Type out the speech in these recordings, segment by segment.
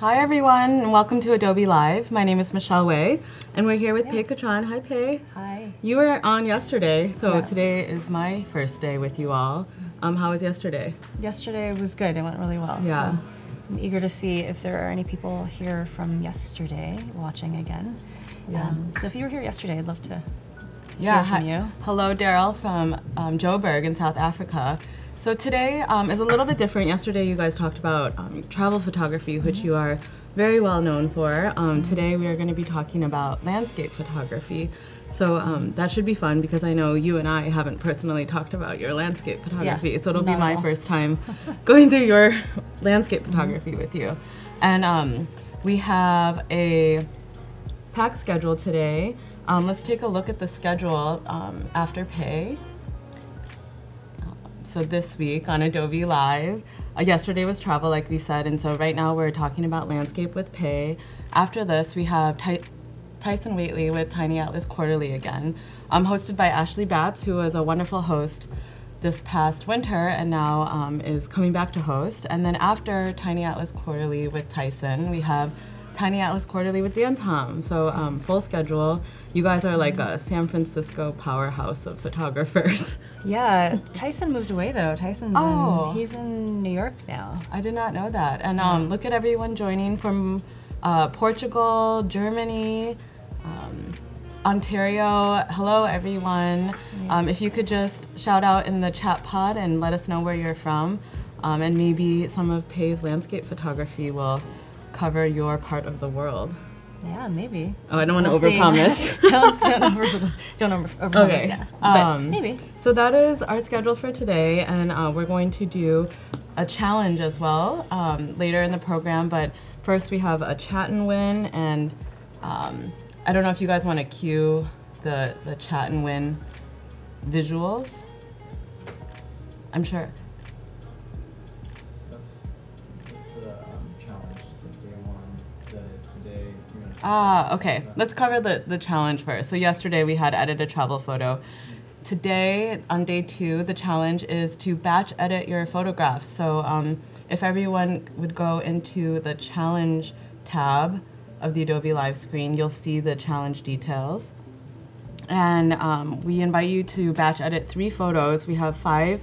Hi everyone, and welcome to Adobe Live. My name is Michelle Way, and we're here with Pei Ketron. Hi Pei. Hi. You were on yesterday, so today is my first day with you all. How was yesterday? Yesterday was good. It went really well. Yeah. So I'm eager to see if there are any people here from yesterday watching again. Yeah. So if you were here yesterday, I'd love to hear from you. Hello, Daryl from Joburg in South Africa. So today is a little bit different. Yesterday you guys talked about travel photography, which you are very well known for. Today we are going to be talking about landscape photography. So that should be fun because I know you and I haven't personally talked about your landscape photography. Yeah, so it'll be my first time going through your landscape photography with you. And we have a packed schedule today. Let's take a look at the schedule after Pei. So this week on Adobe Live, yesterday was travel, like we said, and so right now we're talking about landscape with Pei. After this, we have Tyson Whateley with Tiny Atlas Quarterly again, hosted by Ashley Batts, who was a wonderful host this past winter and now is coming back to host. And then after Tiny Atlas Quarterly with Tyson, we have Tiny Atlas Quarterly with Dan Tom. So full schedule. You guys are like a San Francisco powerhouse of photographers. Yeah, Tyson moved away though. Tyson's he's in New York now. I did not know that. And look at everyone joining from Portugal, Germany, Ontario. Hello everyone. If you could just shout out in the chat pod and let us know where you're from, and maybe some of Pei's landscape photography will cover your part of the world. Yeah, maybe. Oh, I don't want to overpromise. don't overpromise. Okay. Yeah. But maybe. So that is our schedule for today, and we're going to do a challenge as well later in the program. But first, we have a chat and win, and I don't know if you guys want to cue the chat and win visuals. I'm sure. Okay, let's cover the challenge first. So yesterday we had edit a travel photo. Today, on day two, the challenge is to batch edit your photographs. So if everyone would go into the challenge tab of the Adobe Live screen, you'll see the challenge details. And we invite you to batch edit 3 photos. We have 5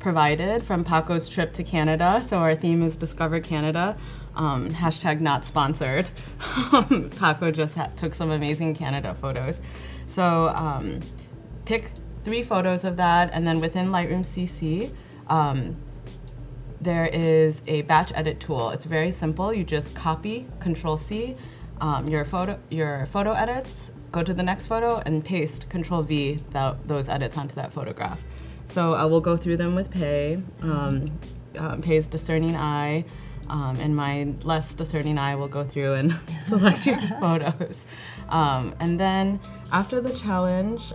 provided from Paco's trip to Canada. So our theme is Discover Canada. Hashtag not sponsored. Paco just took some amazing Canada photos. So pick 3 photos of that, and then within Lightroom CC, there is a batch edit tool. It's very simple. You just copy, Control-C, your photo edits, go to the next photo, and paste, Control-V, those edits onto that photograph. So I will go through them with Pei, Pei's discerning eye, and my less discerning eye will go through and select your photos. And then after the challenge,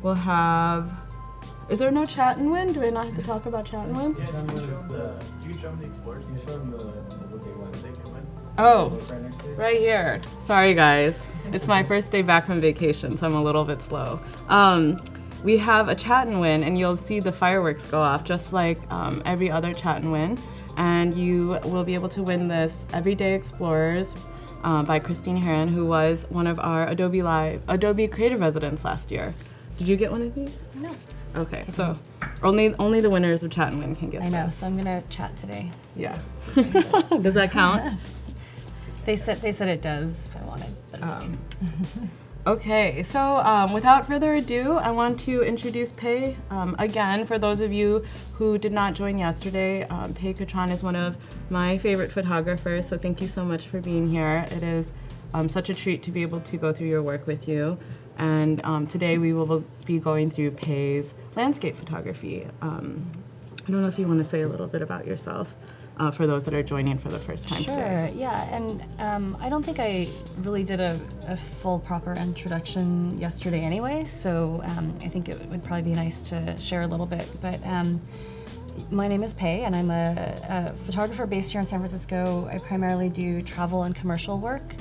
we'll have... Is there no chat and win? Do I not have to talk about chat and win? Yeah, that was the... Do you show them the explorers? You show them what they want, they can win. Oh, right here. Sorry, guys. It's my first day back from vacation, so I'm a little bit slow. We have a chat and win, and you'll see the fireworks go off, just like every other chat and win. And you will be able to win this Everyday Explorers by Christine Heron, who was one of our Adobe Creative Residents last year. Did you get one of these? No. Okay, so only the winners of Chat and Win can get this. I know, so I'm gonna chat today. Yeah. Does that count? They said it does if I wanted, but it's okay. Okay, so without further ado, I want to introduce Pei. Again, for those of you who did not join yesterday, Pei Ketron is one of my favorite photographers, so thank you so much for being here. It is such a treat to be able to go through your work with you. And today we will be going through Pei's landscape photography. I don't know if you want to say a little bit about yourself. For those that are joining for the first time today. Sure, yeah, and I don't think I really did a full proper introduction yesterday anyway, so I think it would probably be nice to share a little bit, but my name is Pei, and I'm a photographer based here in San Francisco. I primarily do travel and commercial work.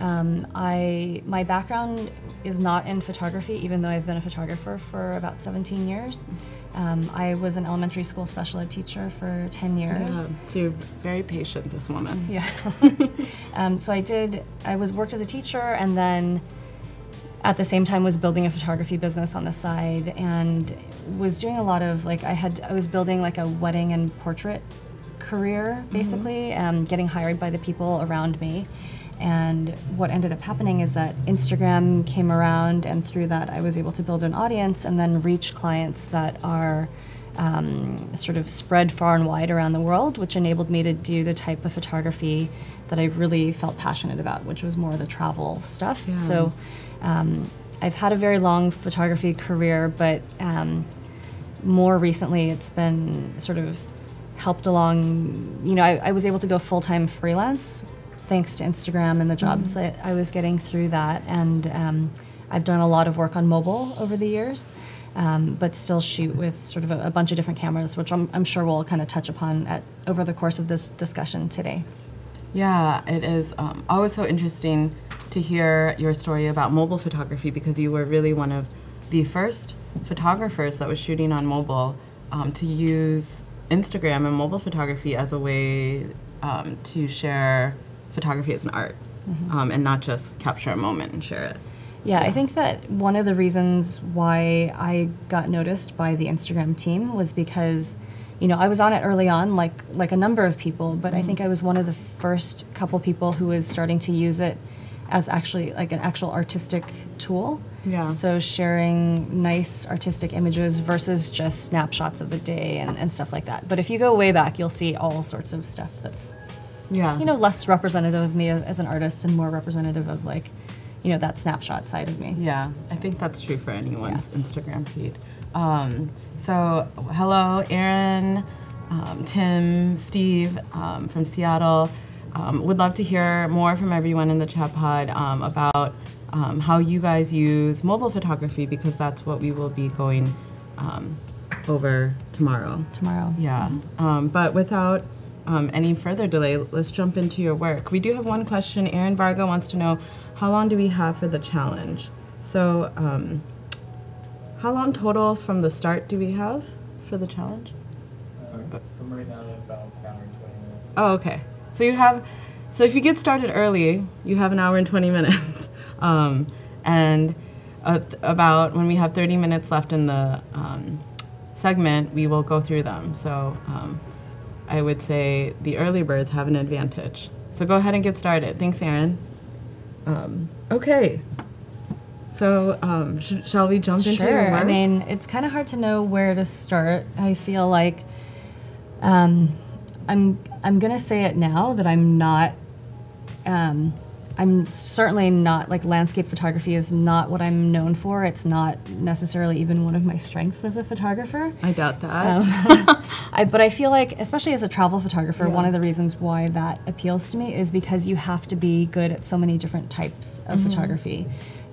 My background is not in photography, even though I've been a photographer for about 17 years. I was an elementary school special ed teacher for 10 years. Yeah, so you're very patient, this woman. Yeah. So I worked as a teacher, and then at the same time was building a photography business on the side, and was doing a lot of, like, I was building like a wedding and portrait career, basically, getting hired by the people around me. And what ended up happening is that Instagram came around, and through that I was able to build an audience and then reach clients that are sort of spread far and wide around the world, which enabled me to do the type of photography that I really felt passionate about, which was more the travel stuff. Yeah. So I've had a very long photography career, but more recently it's been sort of helped along, you know, I was able to go full-time freelance thanks to Instagram and the jobs I was getting through that. And I've done a lot of work on mobile over the years, but still shoot with sort of a bunch of different cameras, which I'm sure we'll kind of touch upon over the course of this discussion today. Yeah, it is always so interesting to hear your story about mobile photography, because you were really one of the first photographers that was shooting on mobile to use Instagram and mobile photography as a way to share photography as an art, and not just capture a moment and share it. Yeah, I think that one of the reasons why I got noticed by the Instagram team was because, you know, I was on it early on, like a number of people, but I think I was one of the first couple people who was starting to use it as actually like an actual artistic tool. Yeah. So sharing nice artistic images versus just snapshots of the day and stuff like that. But if you go way back, you'll see all sorts of stuff that's, yeah, you know, less representative of me as an artist and more representative of, like, you know, that snapshot side of me. Yeah, I think that's true for anyone's Instagram feed. So hello, Aaron, Tim, Steve from Seattle. Would love to hear more from everyone in the chat pod about how you guys use mobile photography, because that's what we will be going over tomorrow. Tomorrow. Yeah, but without any further delay, let's jump into your work. We do have one question. Aaron Varga wants to know, how long do we have for the challenge? So how long total from the start do we have for the challenge? From right now to about an hour and 20 minutes. Oh, okay. So you have, so if you get started early, you have an hour and 20 minutes. And about when we have 30 minutes left in the segment, we will go through them. So I would say the early birds have an advantage. So go ahead and get started. Thanks, Aaron. Okay. So shall we jump into your work? Sure. I mean, it's kind of hard to know where to start. I feel like I'm gonna say it now that I'm certainly not, like, landscape photography is not what I'm known for. It's not necessarily even one of my strengths as a photographer. I doubt that. But I feel like, especially as a travel photographer, one of the reasons why that appeals to me is because you have to be good at so many different types of photography.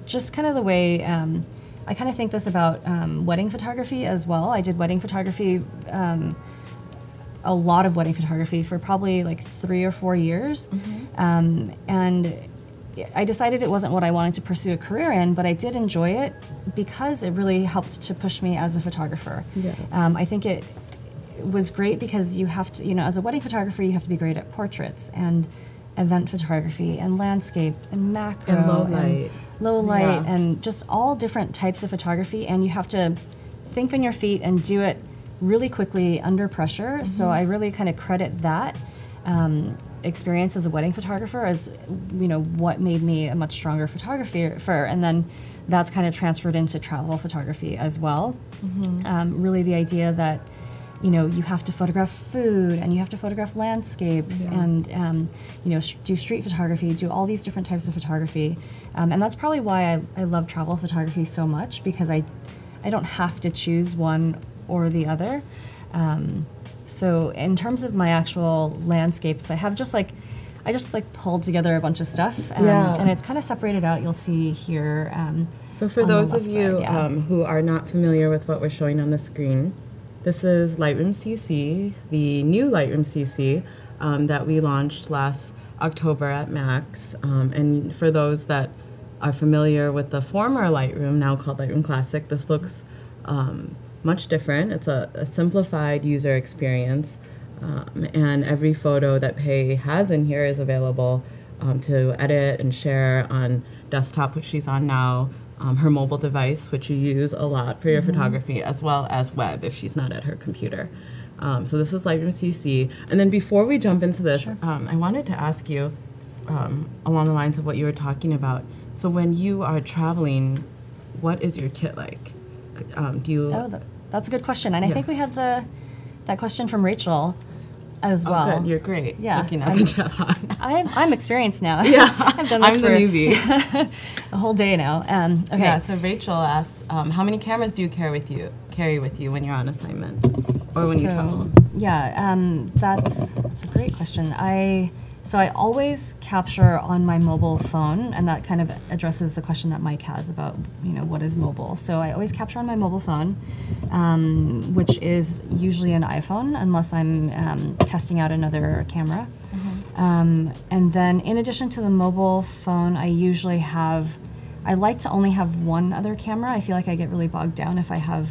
Just kind of the way, I kind of think this about wedding photography as well. I did wedding photography, a lot of wedding photography for probably like 3 or 4 years. And I decided it wasn't what I wanted to pursue a career in, but I did enjoy it because it really helped to push me as a photographer. Yeah. I think it was great because you have to, you know, as a wedding photographer, you have to be great at portraits and event photography and landscape and macro and low light and just all different types of photography. And you have to think on your feet and do it really quickly under pressure. So I really kind of credit that experience as a wedding photographer as, you know, what made me a much stronger photographer. And then that's kind of transferred into travel photography as well. Really the idea that, you know, you have to photograph food and you have to photograph landscapes and, you know, do street photography, do all these different types of photography. And that's probably why I love travel photography so much, because I don't have to choose one or the other. So in terms of my actual landscapes, I have just like, I just pulled together a bunch of stuff, and it's kind of separated out. You'll see here. So for those of you who are not familiar with what we're showing on the screen, this is Lightroom CC, the new Lightroom CC that we launched last October at max. And for those that are familiar with the former Lightroom, now called Lightroom Classic, this looks much different. It's a simplified user experience. And every photo that Pei has in here is available to edit and share on desktop, which she's on now, her mobile device, which you use a lot for your photography, as well as web if she's not at her computer. So this is Lightroom CC. And then before we jump into this, sure. I wanted to ask you along the lines of what you were talking about. So when you are traveling, what is your kit like? Do you? Oh, that's a good question. And yeah. I think we had that question from Rachel as well. Oh, good. You're great. Yeah. Looking at the chat on. I'm experienced now. Yeah. I've done this for a whole day now. Okay. Yeah, so Rachel asks, how many cameras do you carry with you when you're on assignment or when you travel? Yeah, that's a great question. So I always capture on my mobile phone, and that kind of addresses the question that Mike has about, you know, what is mobile. So I always capture on my mobile phone, which is usually an iPhone, unless I'm testing out another camera. Mm-hmm. And then in addition to the mobile phone, I like to only have one other camera. I feel like I get really bogged down if I have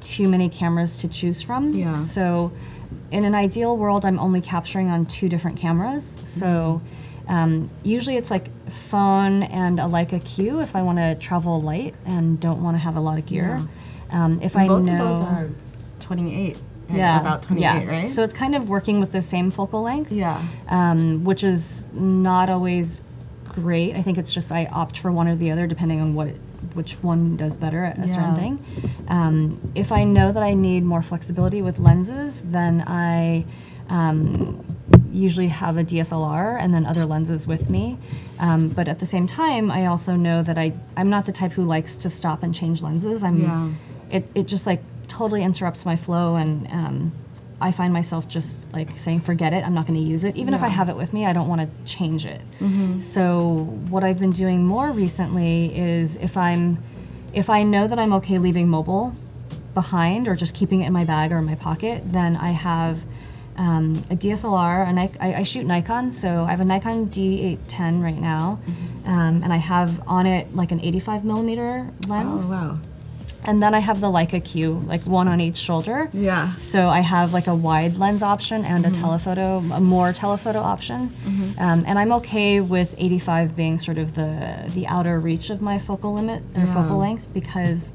too many cameras to choose from. Yeah. So in an ideal world, I'm only capturing on two different cameras. So usually it's like phone and a Leica Q if I want to travel light and don't want to have a lot of gear. Yeah. Both of those are 28. Right? Yeah. About 28, yeah. Right? So it's kind of working with the same focal length. Yeah. Which is not always great. I think it's just I opt for one or the other depending on which one does better at a certain thing. If I know that I need more flexibility with lenses, then I usually have a DSLR and then other lenses with me. But at the same time, I also know that I'm not the type who likes to stop and change lenses. It just like totally interrupts my flow, and I find myself just like saying, forget it, I'm not going to use it. Even if I have it with me, I don't want to change it. Mm-hmm. So what I've been doing more recently is if I know that I'm okay leaving mobile behind or just keeping it in my bag or in my pocket, then I have a DSLR, and I shoot Nikon, so I have a Nikon D810 right now, and I have on it like an 85mm lens. Oh, wow. And then I have the Leica Q, like one on each shoulder. Yeah. So I have like a wide lens option and a more telephoto option. Mm-hmm. And I'm okay with 85 being sort of the outer reach of my focal limit or focal length, because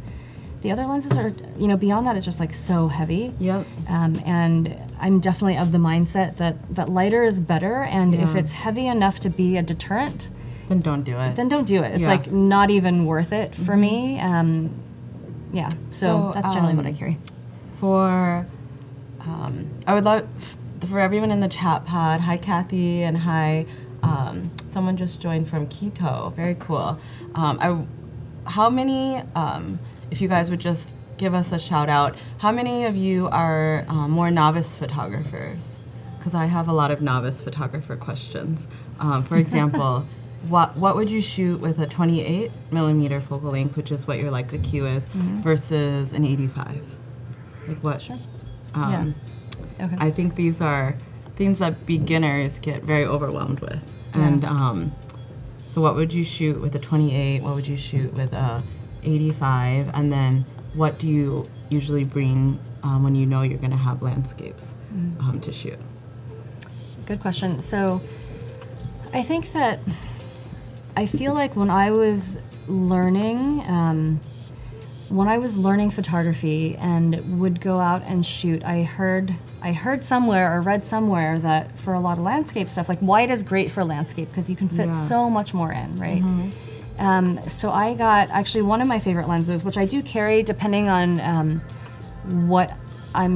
the other lenses are, you know, beyond that it's just like so heavy. Yep. And I'm definitely of the mindset that lighter is better, and if it's heavy enough to be a deterrent, then don't do it. It's like not even worth it for me. Yeah, so that's generally what I carry. I would love for everyone in the chat pod. Hi, Kathy, and hi, someone just joined from Quito. Very cool. How many? If you guys would just give us a shout out, how many of you are more novice photographers? Because I have a lot of novice photographer questions. For example. What would you shoot with a 28mm focal length, which is what your Leica Q is, versus an 85? Like what? Sure. Okay. I think these are things that beginners get very overwhelmed with. Yeah. And so what would you shoot with a 28? What would you shoot with a 85? And then what do you usually bring when you know you're going to have landscapes to shoot? Good question. So I think that I feel like when I was learning photography and would go out and shoot, I heard somewhere or read somewhere that for a lot of landscape stuff, like wide is great for landscape because you can fit so much more in, right? Mm-hmm. So I got actually one of my favorite lenses, which I do carry depending on what I'll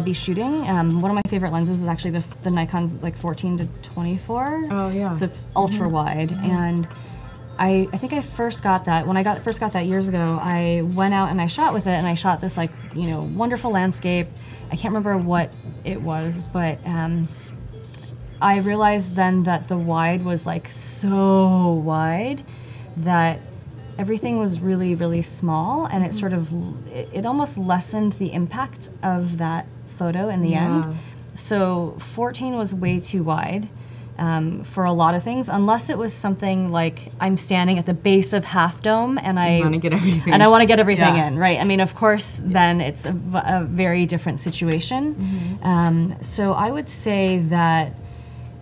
be shooting. One of my favorite lenses is actually the Nikon like 14 to 24. Oh yeah. So it's ultra wide, and I think I first got that when I first got that years ago. I went out and I shot with it, and I shot this like, you know, wonderful landscape. I can't remember what it was, but I realized then that the wide was like so wide that everything was really, really small, and it sort of, it almost lessened the impact of that photo in the end. So 14 was way too wide, for a lot of things, unless it was something like I'm standing at the base of Half Dome and I want to get everything, in, right? I mean, of course, then it's a very different situation. Mm-hmm. So I would say that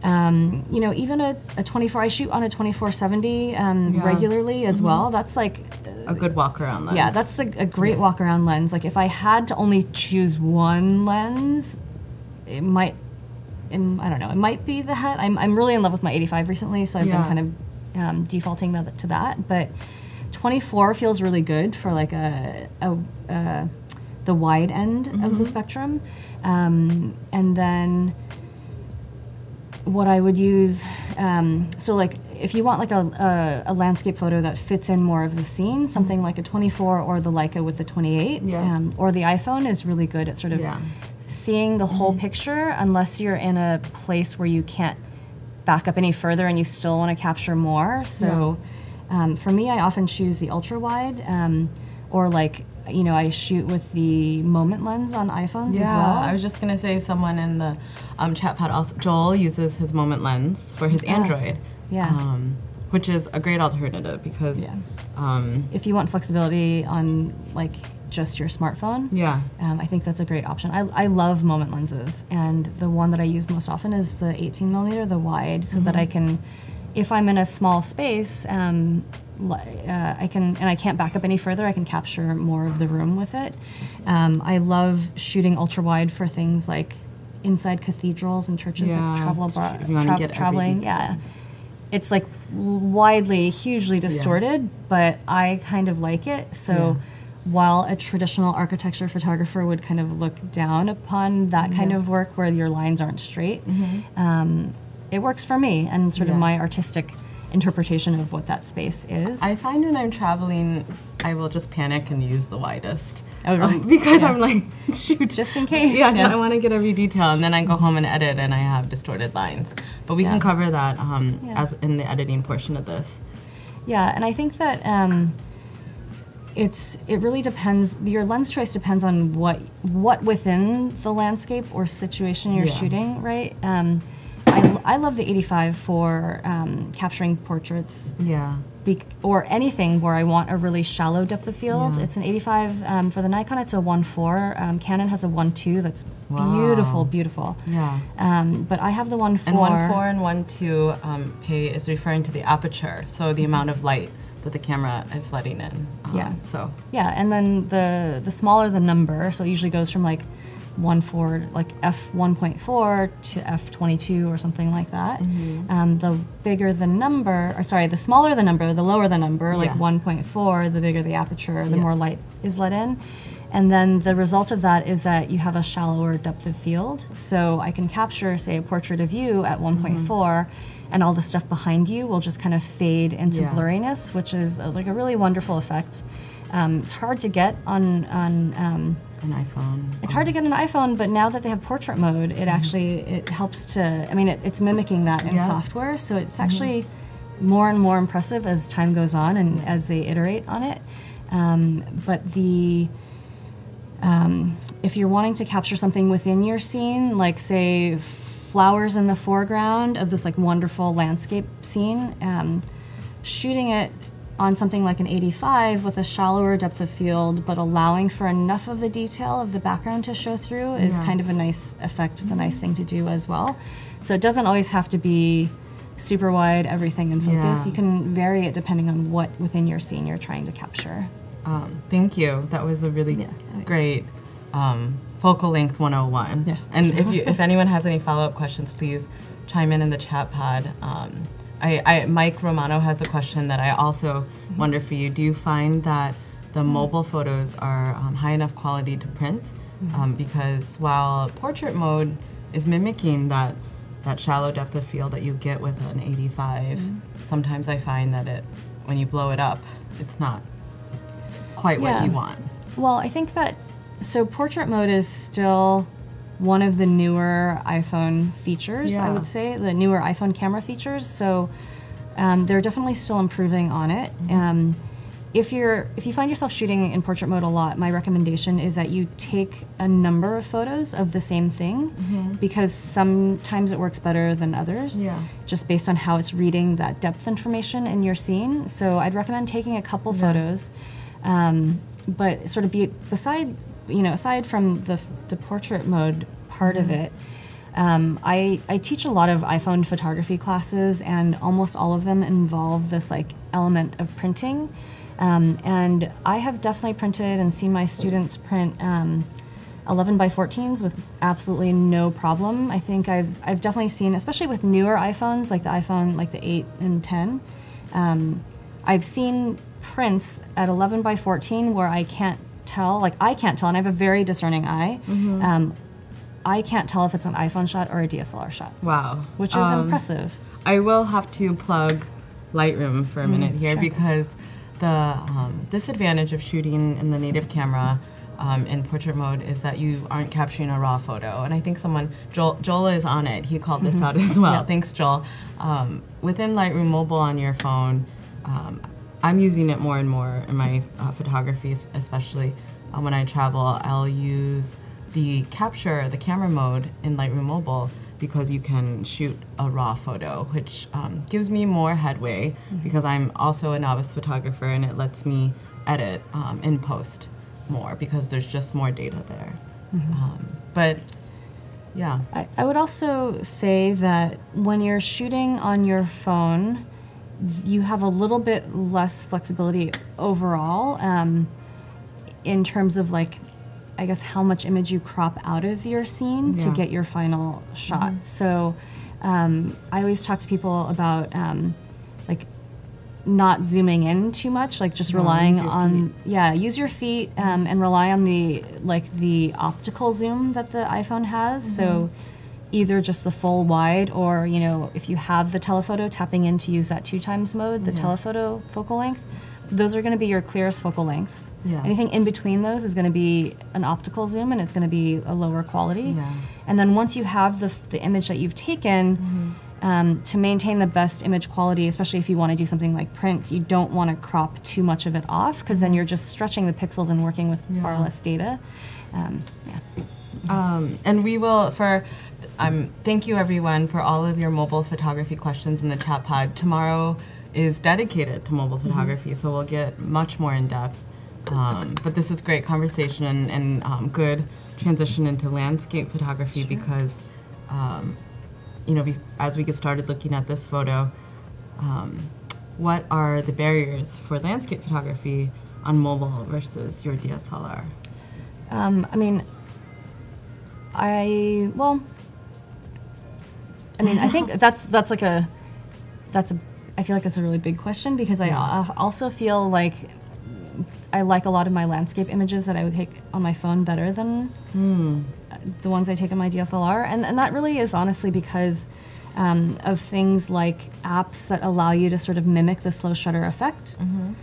you know, even a 24, I shoot on a 24-70 regularly as well. That's like a good walk around lens. Yeah, that's a great walk around lens. Like if I had to only choose one lens, it might. I don't know. It might be that. I'm really in love with my 85 recently, so I've been kind of defaulting to that. But 24 feels really good for like the wide end of the spectrum, and then what I would use. So like if you want like a landscape photo that fits in more of the scene, something like a 24 or the Leica with the 28, or the iPhone is really good at sort of. Yeah. Seeing the whole picture, unless you're in a place where you can't back up any further and you still want to capture more. So for me, I often choose the ultra wide, or like, you know, I shoot with the moment lens on iPhones as well. I was just going to say someone in the chat pod, also, Joel uses his moment lens for his Android. Which is a great alternative because if you want flexibility on like just your smartphone, I think that's a great option. I love moment lenses, and the one that I use most often is the 18 millimeter, the wide, so that I can, if I'm in a small space, I can, and I can't back up any further, I can capture more of the room with it. I love shooting ultra wide for things like inside cathedrals and churches, like traveling. Yeah, it's like widely, hugely distorted, but I kind of like it. So. While a traditional architecture photographer would kind of look down upon that kind of work where your lines aren't straight, it works for me and sort of my artistic interpretation of what that space is. I find when I'm traveling, I will just panic and use the widest. Oh, really? Because I'm like, shoot. Just in case. I want to get every detail, and then I go home and edit, and I have distorted lines. But we can cover that as in the editing portion of this. Yeah, and I think that... It really depends. Your lens choice depends on what within the landscape or situation you're shooting, right? I love the 85 for capturing portraits, or anything where I want a really shallow depth of field. It's an 85 for the Nikon. It's a 1.4. Canon has a 1.2. That's beautiful, beautiful. But I have the 1.4. And 1.4 and 1.2, Pei is referring to the aperture, so the amount of light that the camera is letting in. So. Yeah, and then the smaller the number, so it usually goes from like f1.4 to f22 or something like that. The bigger the number, or sorry, the smaller the number, the lower the number, like 1.4, the bigger the aperture, the more light is let in. And then the result of that is that you have a shallower depth of field. So I can capture, say, a portrait of you at 1.4, and all the stuff behind you will just kind of fade into blurriness, which is like a really wonderful effect. It's hard to get on an iPhone. It's hard to get an iPhone, but now that they have portrait mode, it actually, it helps to, I mean, it's mimicking that in software, so it's actually more and more impressive as time goes on and as they iterate on it. But the... if you're wanting to capture something within your scene, like say flowers in the foreground of this like wonderful landscape scene, shooting it on something like an 85 with a shallower depth of field, but allowing for enough of the detail of the background to show through is kind of a nice effect. It's a nice thing to do as well. So it doesn't always have to be super wide, everything in focus. You can vary it depending on what within your scene you're trying to capture. Thank you. That was a really great focal length 101. Yeah. And if anyone has any follow-up questions, please chime in the chat pod. Mike Romano has a question that I also wonder for you. Do you find that the mobile photos are high enough quality to print? Because while portrait mode is mimicking that shallow depth of field that you get with an 85, sometimes I find that when you blow it up, it's not quite what you want. Well, I think that, so portrait mode is still one of the newer iPhone features, I would say, the newer iPhone camera features, so they're definitely still improving on it. If you find yourself shooting in portrait mode a lot, my recommendation is that you take a number of photos of the same thing, mm-hmm. because sometimes it works better than others, yeah. just based on how it's reading that depth information in your scene. So I'd recommend taking a couple yeah. photos, but sort of aside from the portrait mode part mm-hmm. of it, I teach a lot of iPhone photography classes, and almost all of them involve this like element of printing. And I have definitely printed and seen my students print 11 by 14s with absolutely no problem. I think I've definitely seen, especially with newer iPhones, like the iPhone, like the 8 and 10, I've seen prints at 11 by 14 where I can't tell, and I have a very discerning eye. Mm-hmm. I can't tell if it's an iPhone shot or a DSLR shot. Wow. Which is impressive. I will have to plug Lightroom for a minute here, sure. because the disadvantage of shooting in the native camera in portrait mode is that you aren't capturing a raw photo. And I think Joel is on it. He called this out as well. Yeah. Thanks, Joel. Within Lightroom Mobile on your phone, I'm using it more and more in my photography, especially when I travel. I'll use the camera mode in Lightroom Mobile because you can shoot a raw photo, which gives me more headway mm-hmm. because I'm also a novice photographer, and it lets me edit in post more because there's just more data there. Mm-hmm. But yeah. I would also say that when you're shooting on your phone, you have a little bit less flexibility overall in terms of I guess how much image you crop out of your scene yeah. to get your final shot. Mm-hmm. So I always talk to people about not zooming in too much, just relying on, use your feet and rely on the optical zoom that the iPhone has. Mm-hmm. So either just the full wide, or if you have the telephoto, tapping in to use that 2x mode, the yeah. telephoto focal length. Those are going to be your clearest focal lengths. Yeah. Anything in between those is going to be an optical zoom, and it's going to be a lower quality. Yeah. And then once you have the image that you've taken, mm-hmm. To maintain the best image quality, especially if you want to do something like print, you don't want to crop too much of it off, because mm-hmm. then you're just stretching the pixels and working with yeah. far less data. And we will, thank you everyone for all of your mobile photography questions in the chat pod. Tomorrow is dedicated to mobile photography, so we'll get much more in depth. But this is great conversation and good transition into landscape photography, sure. because, as we get started looking at this photo, what are the barriers for landscape photography on mobile versus your DSLR? I think I feel like that's a really big question, because yeah. I also feel like I like a lot of my landscape images that I would take on my phone better than the ones I take on my DSLR. And that really is honestly because of things like apps that allow you to sort of mimic the slow shutter effect mm-hmm.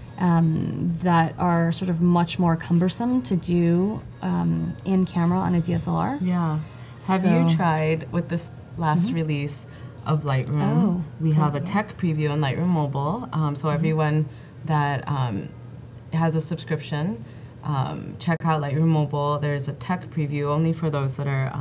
That are sort of much more cumbersome to do in camera on a DSLR. Yeah. Have you tried with this last mm-hmm. release of Lightroom. Oh, we have a tech preview on Lightroom Mobile, so mm-hmm. everyone that has a subscription, check out Lightroom Mobile. There's a tech preview only for those that are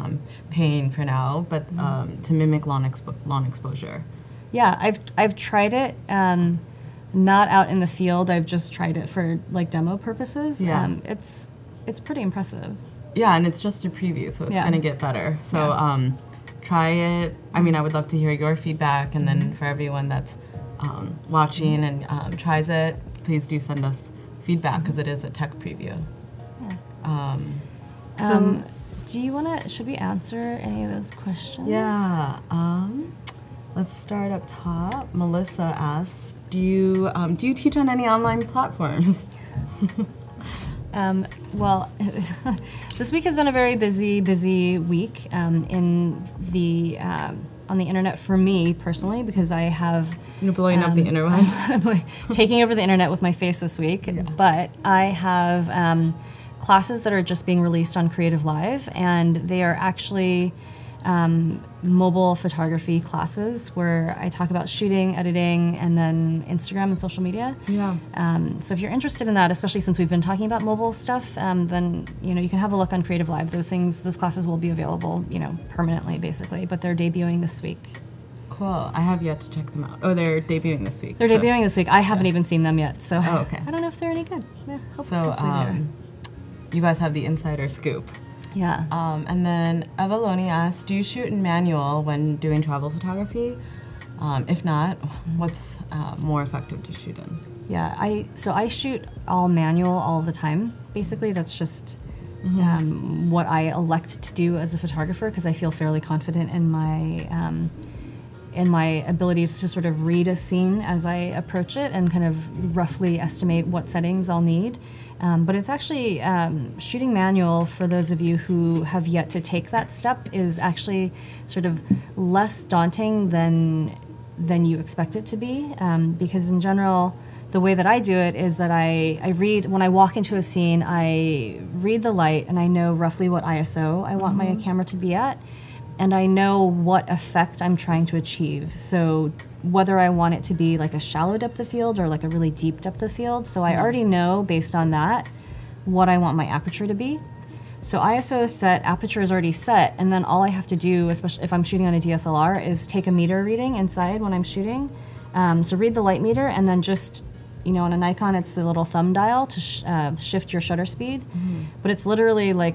paying for now, but mm-hmm. To mimic lawn exposure. Yeah, I've tried it, not out in the field. I've just tried it for demo purposes. Yeah. It's pretty impressive. Yeah, and it's just a preview, so it's yeah. gonna get better. So. Yeah. Try it. I mean, I would love to hear your feedback, and then for everyone that's watching and tries it, please do send us feedback, because it is a tech preview. Yeah. Should we answer any of those questions? Yeah. Let's start up top. Melissa asks, do you teach on any online platforms? Well, this week has been a very busy week on the internet for me personally, because I have blowing up the interwebs. I'm taking over the internet with my face this week. Yeah. But I have classes that are just being released on Creative Live, and they are actually mobile photography classes where I talk about shooting, editing, and then Instagram and social media. Yeah. So if you're interested in that, especially since we've been talking about mobile stuff, then you can have a look on Creative Live. Those classes will be available, permanently basically. But they're debuting this week. Cool. I have yet to check them out. Oh, they're debuting this week. They're debuting this week. I haven't even seen them yet, so oh, okay. I don't know if they're any good. Yeah, hopefully you guys have the insider scoop. Yeah. And then Avaloni asks, do you shoot in manual when doing travel photography? If not, what's more effective to shoot in? Yeah, I shoot all manual all the time. Basically, that's just what I elect to do as a photographer because I feel fairly confident in my ability to sort of read a scene as I approach it and kind of roughly estimate what settings I'll need. But it's actually, shooting manual, for those of you who have yet to take that step, is actually sort of less daunting than you expect it to be. Because in general, the way that I do it is that I read, when I walk into a scene, I read the light and I know roughly what ISO I want my camera to be at. And I know what effect I'm trying to achieve. So whether I want it to be like a shallow depth of field or like a really deep depth of field, so I already know based on that what I want my aperture to be. So ISO is set, aperture is already set, and then all I have to do, especially if I'm shooting on a DSLR, is take a meter reading inside when I'm shooting. So read the light meter and then just, on a Nikon it's the little thumb dial to shift your shutter speed. But it's literally like,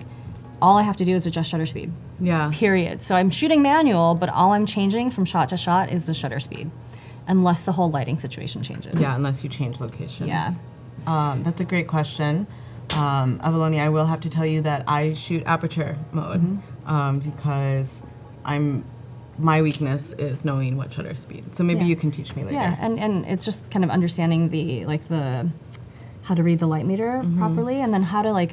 all I have to do is adjust shutter speed. Yeah. Period. So I'm shooting manual, but all I'm changing from shot to shot is the shutter speed, unless the whole lighting situation changes. Yeah, unless you change locations. Yeah. That's a great question. Avaloni, I will have to tell you that I shoot aperture mode because my weakness is knowing what shutter speed. So maybe you can teach me later. Yeah, and it's just kind of understanding how to read the light meter properly, and then how to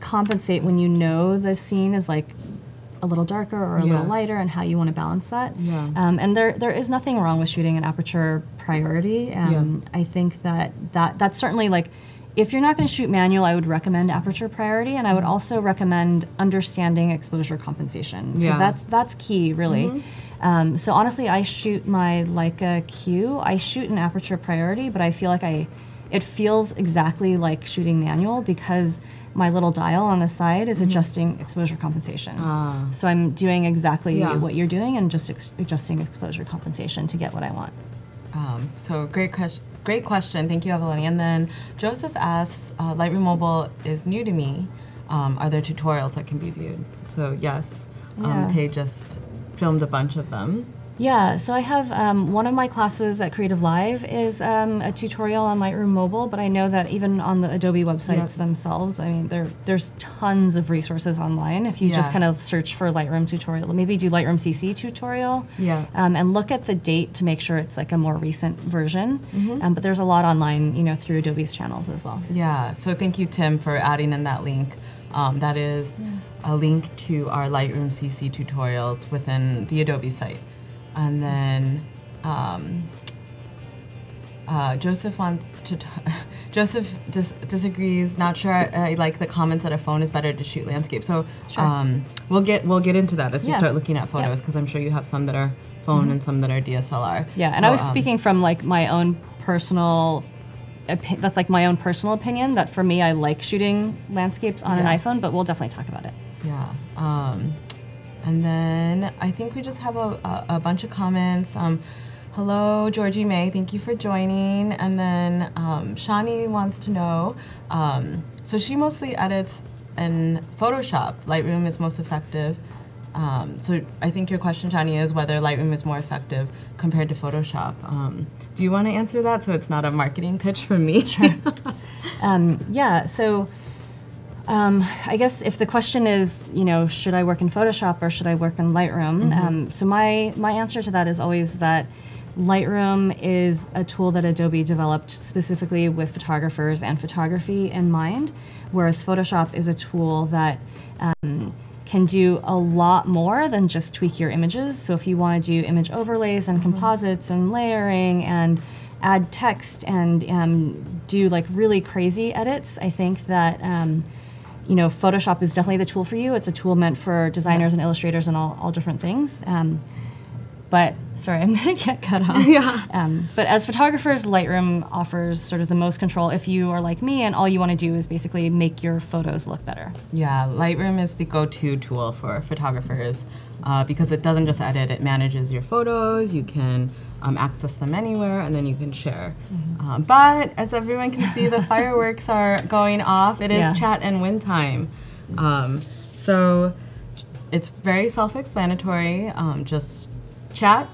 compensate when you know the scene is a little darker or a little lighter, and how you want to balance that. Yeah. And there is nothing wrong with shooting an aperture priority. I think that's certainly if you're not going to shoot manual, I would recommend aperture priority, and I would also recommend understanding exposure compensation because that's key really. So honestly, I shoot my Leica Q. I shoot an aperture priority, but I feel like it feels exactly like shooting manual because my little dial on the side is adjusting exposure compensation. So I'm doing exactly what you're doing and just adjusting exposure compensation to get what I want. So great question. Thank you, Avaloni. And then Joseph asks, Lightroom Mobile is new to me. Are there tutorials that can be viewed? So yes, Pei just filmed a bunch of them. Yeah, so I have one of my classes at Creative Live is a tutorial on Lightroom Mobile, but I know that even on the Adobe websites themselves, there's tons of resources online. If you just kind of search for Lightroom tutorial, maybe do Lightroom CC tutorial, and look at the date to make sure it's a more recent version. But there's a lot online, through Adobe's channels as well. Yeah, so thank you, Tim, for adding in that link. That is a link to our Lightroom CC tutorials within the Adobe site. And then Joseph wants to. Joseph disagrees. Not sure. I like the comments that a phone is better to shoot landscape. So we'll get into that as we start looking at photos, because I'm sure you have some that are phone and some that are DSLR. Yeah, so, and I was speaking from my own personal. That's my own personal opinion. That for me, I like shooting landscapes on an iPhone, but we'll definitely talk about it. Yeah. And then I think we just have a bunch of comments. Hello, Georgie May. Thank you for joining. And then Shani wants to know, so she mostly edits in Photoshop. Lightroom is most effective. So I think your question, Shani, is whether Lightroom is more effective compared to Photoshop. Do you want to answer that so it's not a marketing pitch for me? Sure. Yeah, so... I guess if the question is, should I work in Photoshop or should I work in Lightroom? So my answer to that is always that Lightroom is a tool that Adobe developed specifically with photographers and photography in mind, whereas Photoshop is a tool that can do a lot more than just tweak your images. So if you want to do image overlays and composites and layering and add text and do really crazy edits, I think that you know, Photoshop is definitely the tool for you. It's a tool meant for designers and illustrators and all different things. But, sorry, I'm gonna get cut off. But as photographers, Lightroom offers sort of the most control if you are like me and all you wanna do is basically make your photos look better. Yeah, Lightroom is the go-to tool for photographers because it doesn't just edit, it manages your photos, you can access them anywhere, and then you can share. But as everyone can see, the fireworks are going off. It is chat and win time. So it's very self-explanatory, just chat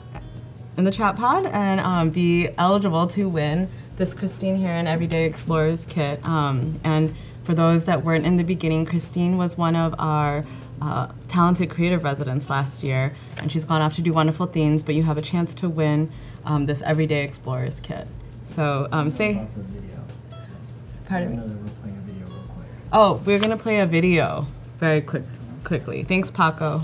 in the chat pod and be eligible to win this Christine here in Everyday Explorers kit. And for those that weren't in the beginning, Christine was one of our talented creative residents last year, and she's gone off to do wonderful things, but you have a chance to win this Everyday Explorers kit. So say, pardon me? Oh, we're gonna play a video very quickly. Thanks, Paco.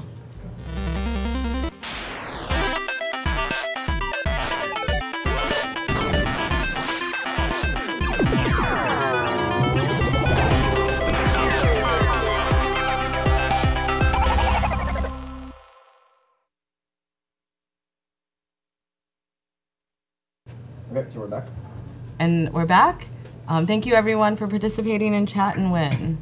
So we're back. And we're back. Thank you everyone for participating in chat and win.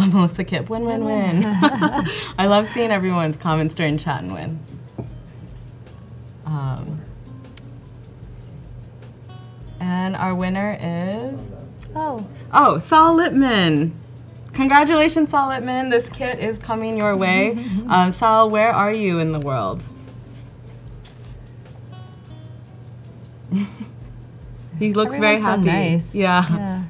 Melissa Kipp, win, win, win. I love seeing everyone's comments during chat and win. And our winner is... Oh, Saul Lipman. Congratulations, Saul Lipman. This kit is coming your way. Saul, where are you in the world? He looks very happy. So nice. Yeah.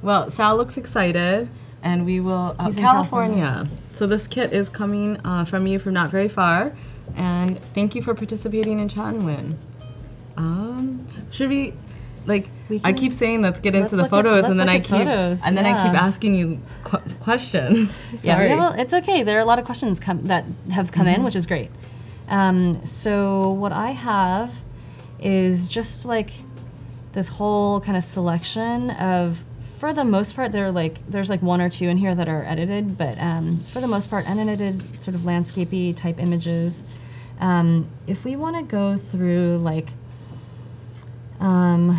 Well, Sal looks excited, and we will. He's in California. So this kit is coming from you from not very far, and thank you for participating in Chat and Win. Should we, like, I keep saying let's get into the photos, and then I keep asking you questions. Yeah, well, it's okay. There are a lot of questions that have come in, which is great. So what I have is just like this whole kind of selection of, for the most part, there's like one or two in here that are edited, but for the most part, unedited sort of landscapey type images. If we want to go through like, where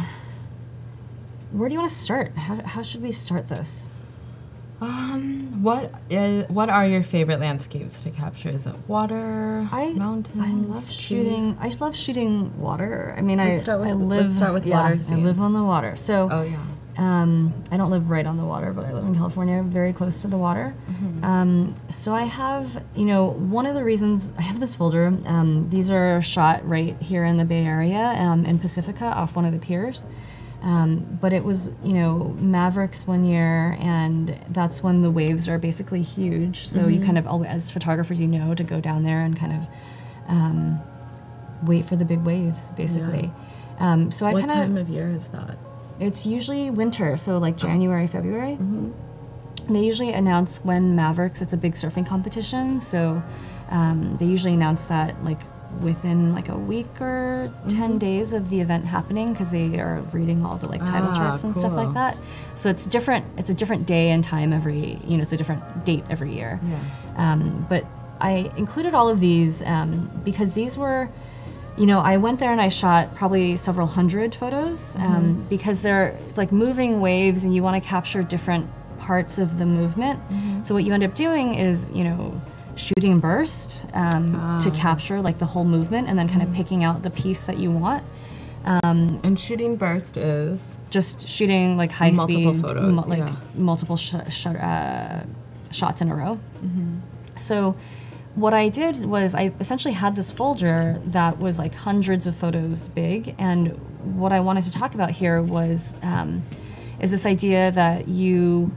do you want to start? How should we start this? What are your favorite landscapes to capture? Is it water, mountains? I love shooting water. I mean, let's start with water scenes. I live on the water. So, I don't live right on the water, but I live in California, very close to the water. So I have, you know, one of the reasons I have this folder, these are shot right here in the Bay Area, in Pacifica, off one of the piers. But it was, you know, Mavericks one year, and that's when the waves are basically huge. So you kind of, as photographers, you know, to go down there and kind of wait for the big waves, basically. So I kind of... What time of year is that? It's usually winter, so like January, February. They usually announce when Mavericks, it's a big surfing competition, so they usually announce that, like, within like a week or 10 days of the event happening, because they are reading all the like title charts and stuff like that. So it's different. It's a different day and time every, you know, it's a different date every year. But I included all of these because these were, you know, I went there and I shot probably several hundred photos because they're like moving waves and you want to capture different parts of the movement. So what you end up doing is, you know, shooting burst to capture like the whole movement and then kind of picking out the piece that you want. And shooting burst is? Just shooting like high speed, photos, multiple shots in a row. So what I did was I essentially had this folder that was like hundreds of photos big, and what I wanted to talk about here was is this idea that you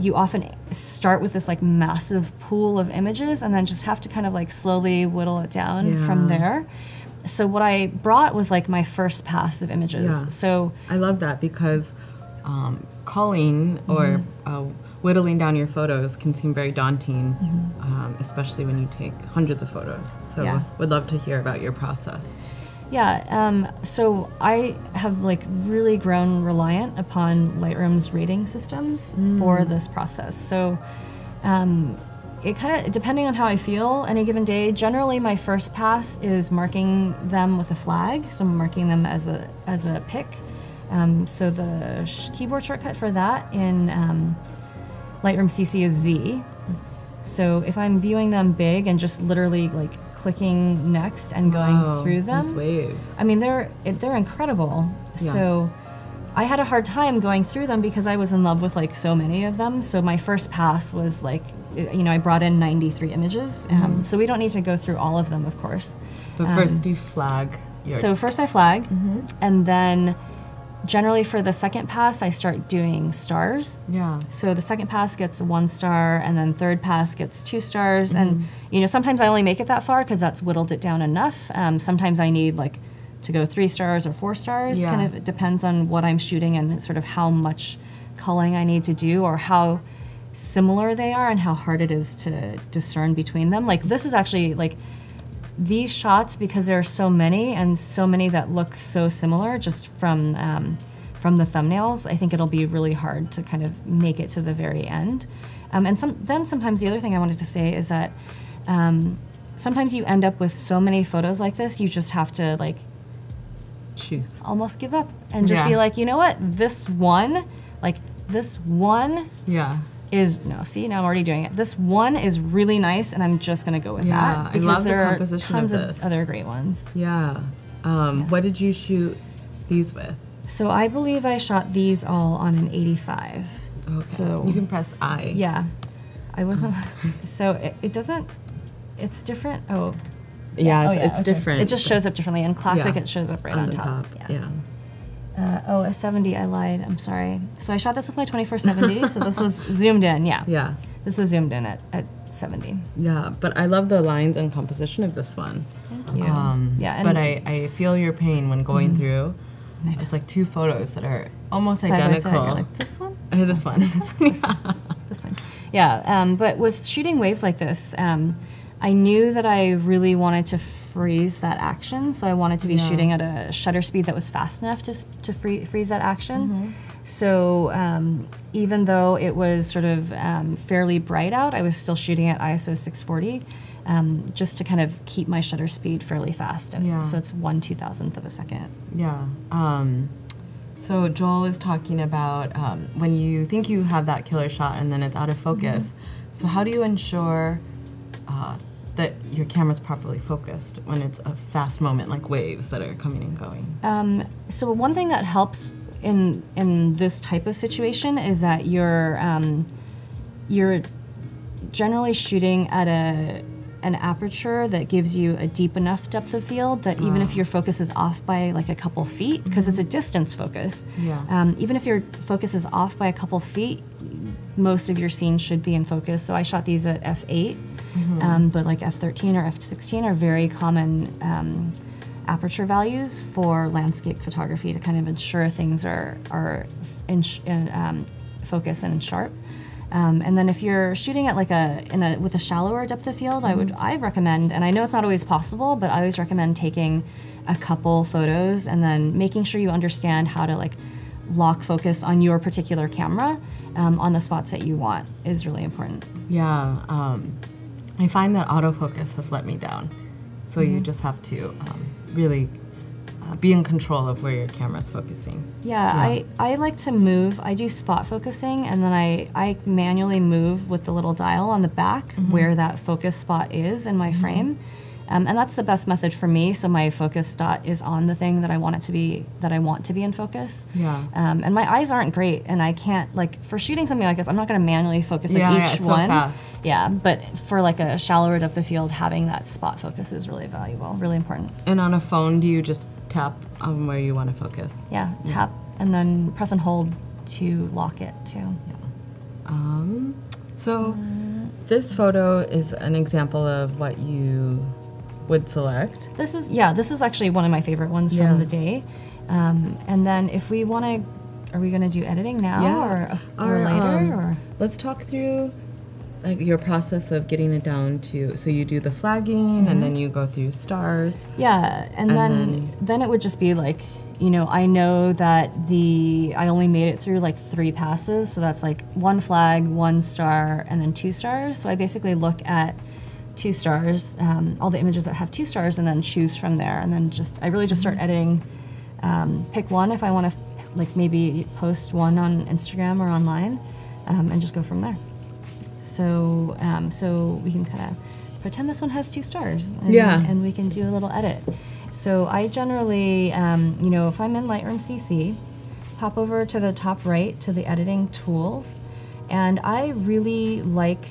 you often start with this like massive pool of images and then just have to kind of like slowly whittle it down from there. So what I brought was like my first pass of images. So I love that because culling or whittling down your photos can seem very daunting, especially when you take hundreds of photos. So would love to hear about your process. Yeah, so I have like really grown reliant upon Lightroom's rating systems for this process. So it kind of, depending on how I feel any given day, generally my first pass is marking them with a flag. So I'm marking them as a pick. So the keyboard shortcut for that in Lightroom CC is Z. So if I'm viewing them big and just literally like clicking next and going through them. These waves. I mean, they're incredible. Yeah. So I had a hard time going through them because I was in love with like so many of them. So my first pass was like, you know, I brought in 93 images. So we don't need to go through all of them, of course. But first do flag. So first I flag, and then generally for the second pass, I start doing stars. Yeah. So the second pass gets 1 star, and then third pass gets 2 stars. And you know, sometimes I only make it that far because that's whittled it down enough. Sometimes I need like to go 3 stars or 4 stars. Yeah. Kind of it depends on what I'm shooting and sort of how much culling I need to do or how similar they are and how hard it is to discern between them. Like this is actually like these shots, because there are so many and so many that look so similar just from the thumbnails, I think it'll be really hard to kind of make it to the very end. And then sometimes the other thing I wanted to say is that sometimes you end up with so many photos like this, you just have to like choose, almost give up and just be like, you know what, this one is, no, see, now I'm already doing it. This one is really nice, and I'm just gonna go with that. Because I love the composition of this. There are tons of other great ones. Yeah. What did you shoot these with? So I believe I shot these all on an 85. Okay. So you can press I. Yeah. I wasn't, so it doesn't, it's different. Oh. Yeah, it's different. It just shows up differently. In Classic, it shows up right on top. Oh, a 70, I lied, I'm sorry. So I shot this with my 24-70, so this was zoomed in, yeah. This was zoomed in at 70. Yeah, but I love the lines and composition of this one. Thank you. Yeah, but I feel your pain when going through. It's like 2 photos that are almost identical. Side, you're like, this one? This one. This one. Yeah, but with shooting waves like this, I knew that I really wanted to freeze that action, so I wanted to be shooting at a shutter speed that was fast enough to freeze that action. So even though it was sort of fairly bright out, I was still shooting at ISO 640, just to kind of keep my shutter speed fairly fast. And so it's 1/2000th of a second. Yeah. So Joel is talking about when you think you have that killer shot and then it's out of focus. So how do you ensure that your camera's properly focused when it's a fast moment like waves that are coming and going? So one thing that helps in this type of situation is that you're generally shooting at an aperture that gives you a deep enough depth of field that even if your focus is off by like a couple feet, because it's a distance focus, even if your focus is off by a couple feet, most of your scene should be in focus. So I shot these at f8, but like f13 or f16 are very common aperture values for landscape photography to kind of ensure things are in focus and in sharp. And then if you're shooting at like with a shallower depth of field, I recommend, and I know it's not always possible, but I always recommend taking a couple photos and then making sure you understand how to like lock focus on your particular camera on the spots that you want is really important. Yeah, I find that autofocus has let me down. So you just have to really be in control of where your camera's focusing. I like to move. I do spot focusing, and then I manually move with the little dial on the back where that focus spot is in my frame. And that's the best method for me. So my focus dot is on the thing that I want it to be, that I want to be in focus. Yeah. And my eyes aren't great, and I can't, like, for shooting something like this, I'm not going to manually focus on each one. Yeah, so fast. Yeah, but for like a shallower depth of field, having that spot focus is really valuable, really important. And on a phone, do you just tap on where you want to focus? Yeah, tap and then press and hold to lock it too. Yeah. So this photo is an example of what you would select. This is actually one of my favorite ones from the day. And then if we want to, are we going to do editing now or later? Or? Let's talk through like your process of getting it down to, so you do the flagging and then you go through stars. Yeah, and then it would just be like, you know, I know that I only made it through like 3 passes, so that's like 1 flag, 1 star, and then 2 stars. So I basically look at 2 stars, all the images that have 2 stars, and then choose from there. And then just, I really just start editing, pick one if I want to, like maybe post one on Instagram or online, and just go from there. So, so we can kind of pretend this one has 2 stars, and, and we can do a little edit. So I generally, you know, if I'm in Lightroom CC, pop over to the top right to the editing tools, and I really like,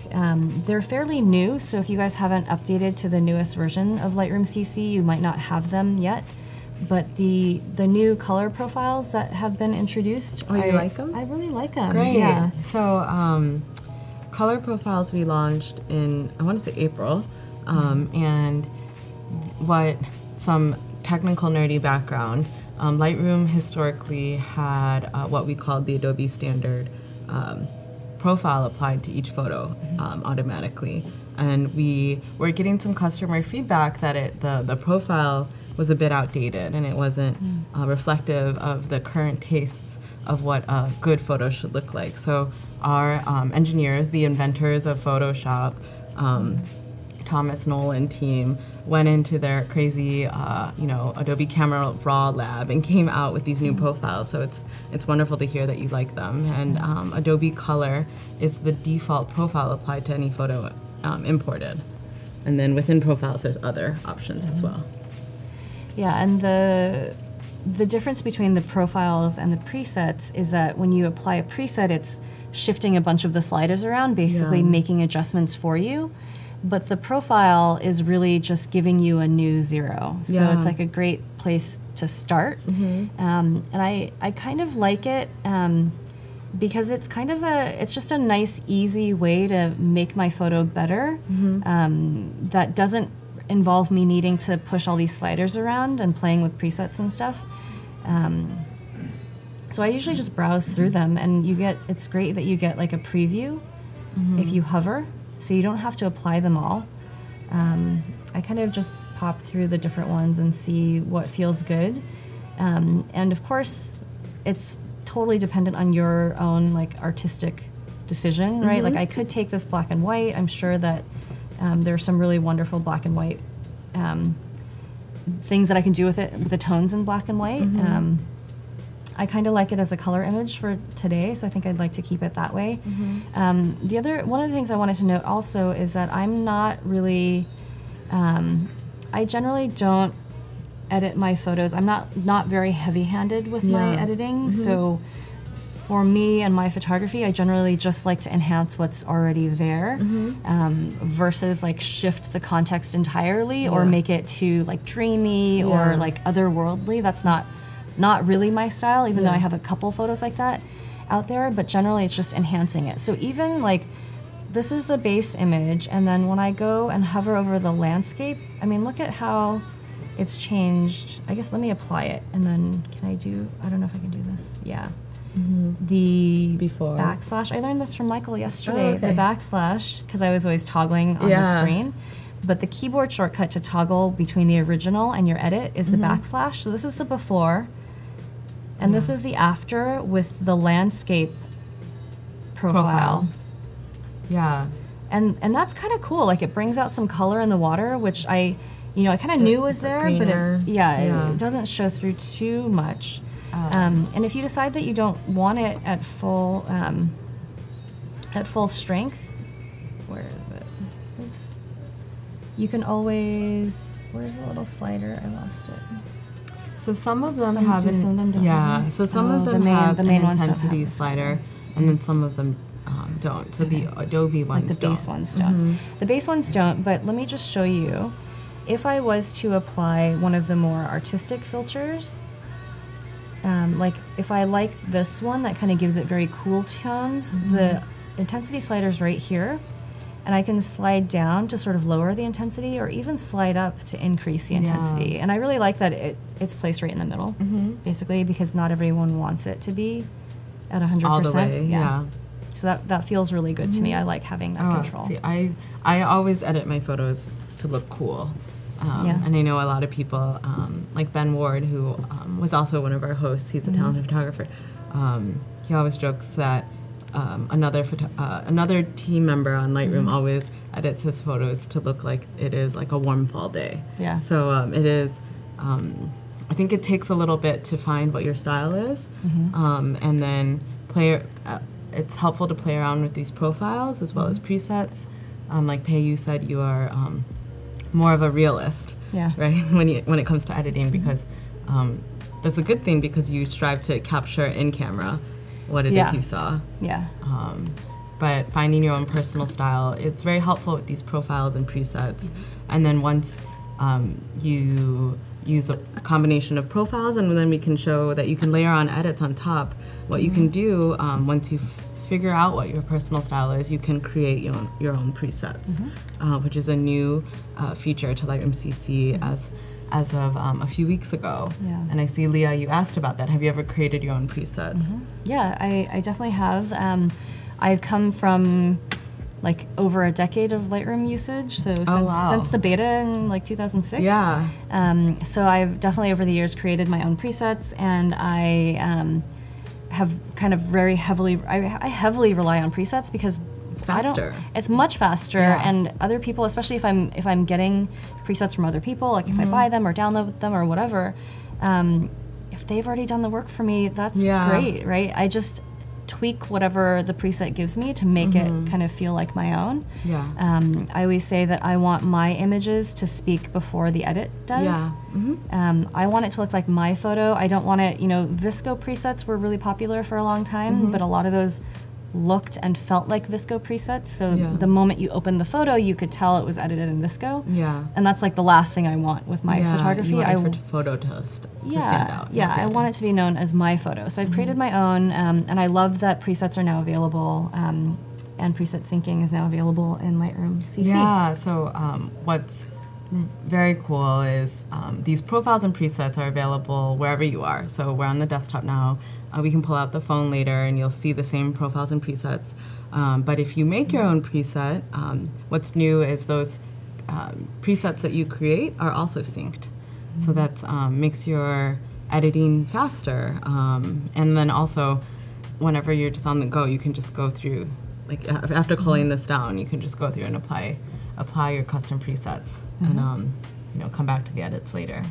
they're fairly new, so if you guys haven't updated to the newest version of Lightroom CC, you might not have them yet, but the new color profiles that have been introduced. Oh, you like them? I really like them. Great. Yeah. So color profiles we launched in, I want to say April, and what... some technical nerdy background, Lightroom historically had what we called the Adobe standard profile applied to each photo automatically. And we were getting some customer feedback that the profile was a bit outdated and it wasn't reflective of the current tastes of what a good photo should look like. So our engineers, the inventors of Photoshop, Thomas Nolan team went into their crazy, you know, Adobe Camera Raw lab and came out with these new profiles. So it's wonderful to hear that you like them. And Adobe Color is the default profile applied to any photo imported. And then within profiles, there's other options as well. Yeah, and the difference between the profiles and the presets is that when you apply a preset, it's shifting a bunch of the sliders around, basically making adjustments for you. But the profile is really just giving you a new zero. So it's like a great place to start. And I kind of like it because it's kind of it's just a nice, easy way to make my photo better that doesn't involve me needing to push all these sliders around and playing with presets and stuff. So I usually just browse through them, and you get, it's great that you get like a preview if you hover. So you don't have to apply them all. I kind of just pop through the different ones and see what feels good. And of course, it's totally dependent on your own like artistic decision, right? Like I could take this black and white. I'm sure that there are some really wonderful black and white things that I can do with it, with the tones in black and white. I kind of like it as a color image for today, so I think I'd like to keep it that way. The other, one of the things I wanted to note also is that I'm not really, I generally don't edit my photos. I'm not very heavy-handed with my editing, so for me and my photography, I generally just like to enhance what's already there versus like shift the context entirely or make it too like dreamy or like otherworldly. That's not really my style, even though I have a couple photos like that out there, but generally it's just enhancing it. So even like, this is the base image, and then when I go and hover over the landscape, I mean, look at how it's changed. I guess let me apply it, and then can I do, I don't know if I can do this. Yeah. The before backslash, I learned this from Michael yesterday, the backslash, because I was always toggling on the screen. But the keyboard shortcut to toggle between the original and your edit is the backslash. So this is the before. And this is the after with the landscape profile. Yeah. And that's kind of cool. Like it brings out some color in the water, which I kind of knew was there, but it doesn't show through too much. And if you decide that you don't want it at full strength, where is it? Oops. You can always. Where's the little slider? I lost it. So some of them have an intensity slider, and then some of them don't. So the Adobe ones don't. Like the base ones don't. The base ones don't, but let me just show you. If I was to apply one of the more artistic filters, like if I liked this one that kind of gives it very cool tones, the intensity slider's right here. And I can slide down to sort of lower the intensity or even slide up to increase the intensity. And I really like that it's placed right in the middle, basically, because not everyone wants it to be at 100%. All the way, yeah. So that feels really good to me. I like having that control. See, I always edit my photos to look cool. And I know a lot of people, like Ben Ward, who was also one of our hosts, he's a talented photographer, he always jokes that another team member on Lightroom always edits his photos to look like it is like a warm fall day. Yeah. So it is, I think it takes a little bit to find what your style is, and then it's helpful to play around with these profiles as well as presets. Like Pei, you said you are more of a realist, right? When it comes to editing, because that's a good thing because you strive to capture in camera what it is you saw. Yeah. But finding your own personal style is very helpful with these profiles and presets. And then once you use a combination of profiles, and then we can show that you can layer on edits on top. What you can do once you figure out what your personal style is, you can create your own presets, which is a new feature to Lightroom CC as of a few weeks ago. Yeah. And I see, Leah, you asked about that. Have you ever created your own presets? Yeah, I definitely have. I've come from like over a decade of Lightroom usage, so since the beta in like 2006. Yeah. So I've definitely over the years created my own presets, and I have kind of very heavily, I heavily rely on presets because it's faster. It's much faster, and other people, especially if I'm getting presets from other people, like if I buy them or download them or whatever, if they've already done the work for me, that's great, right? I just tweak whatever the preset gives me to make it kind of feel like my own. Yeah. I always say that I want my images to speak before the edit does. Yeah. I want it to look like my photo. I don't want it, you know, VSCO presets were really popular for a long time, but a lot of those looked and felt like VSCO presets, so the moment you opened the photo, you could tell it was edited in VSCO. Yeah. And that's like the last thing I want with my photography. I want your photo to stand out. Yeah, I want it to be known as my photo. So I've created my own, and I love that presets are now available, and preset syncing is now available in Lightroom CC. Yeah, so what's very cool is these profiles and presets are available wherever you are. So we're on the desktop now. We can pull out the phone later and you'll see the same profiles and presets. But if you make your own preset, what's new is those presets that you create are also synced. So that makes your editing faster. And then also, whenever you're just on the go, you can just go through, like after culling this down, you can just go through and apply your custom presets and you know, come back to the edits later.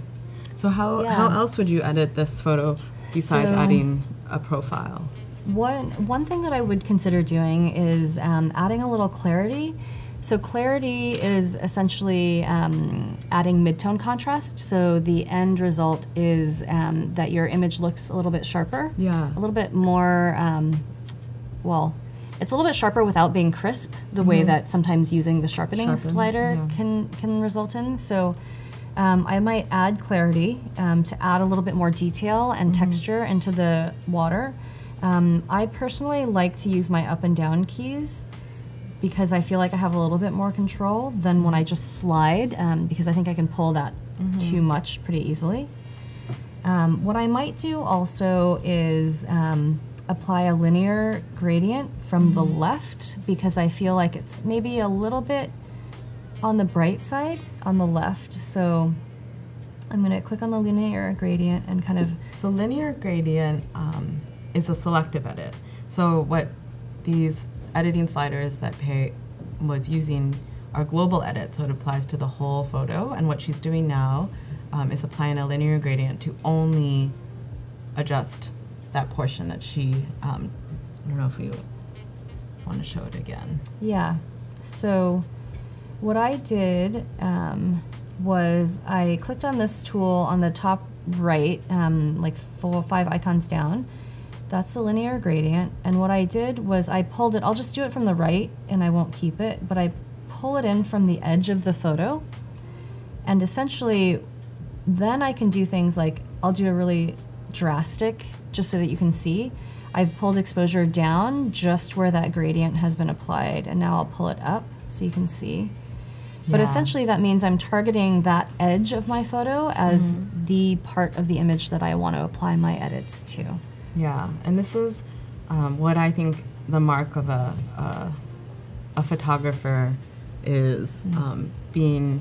So how else would you edit this photo besides adding a profile? One thing that I would consider doing is adding a little clarity. So clarity is essentially adding mid-tone contrast. So the end result is that your image looks a little bit sharper. Yeah. A little bit more, well, it's a little bit sharper without being crisp, the way that sometimes using the sharpening slider can result in. So I might add clarity to add a little bit more detail and texture into the water. I personally like to use my up and down keys because I feel like I have a little bit more control than when I just slide, because I think I can pull that too much pretty easily. What I might do also is apply a linear gradient from the left, because I feel like it's maybe a little bit on the bright side on the left. So I'm gonna click on the linear gradient and kind of... So linear gradient is a selective edit. So what these editing sliders that Pei was using are global edits, so it applies to the whole photo. And what she's doing now is applying a linear gradient to only adjust that portion that she, I don't know if you want to show it again. Yeah, so what I did was I clicked on this tool on the top right, like 4 or 5 icons down. That's a linear gradient. And what I did was I pulled it, I'll just do it from the right and I won't keep it, but I pull it in from the edge of the photo. And essentially, then I can do things like, I'll do a really drastic, just so that you can see, I've pulled exposure down just where that gradient has been applied, and now I'll pull it up so you can see. Yeah. But essentially that means I'm targeting that edge of my photo as the part of the image that I want to apply my edits to. Yeah, and this is what I think the mark of a photographer is being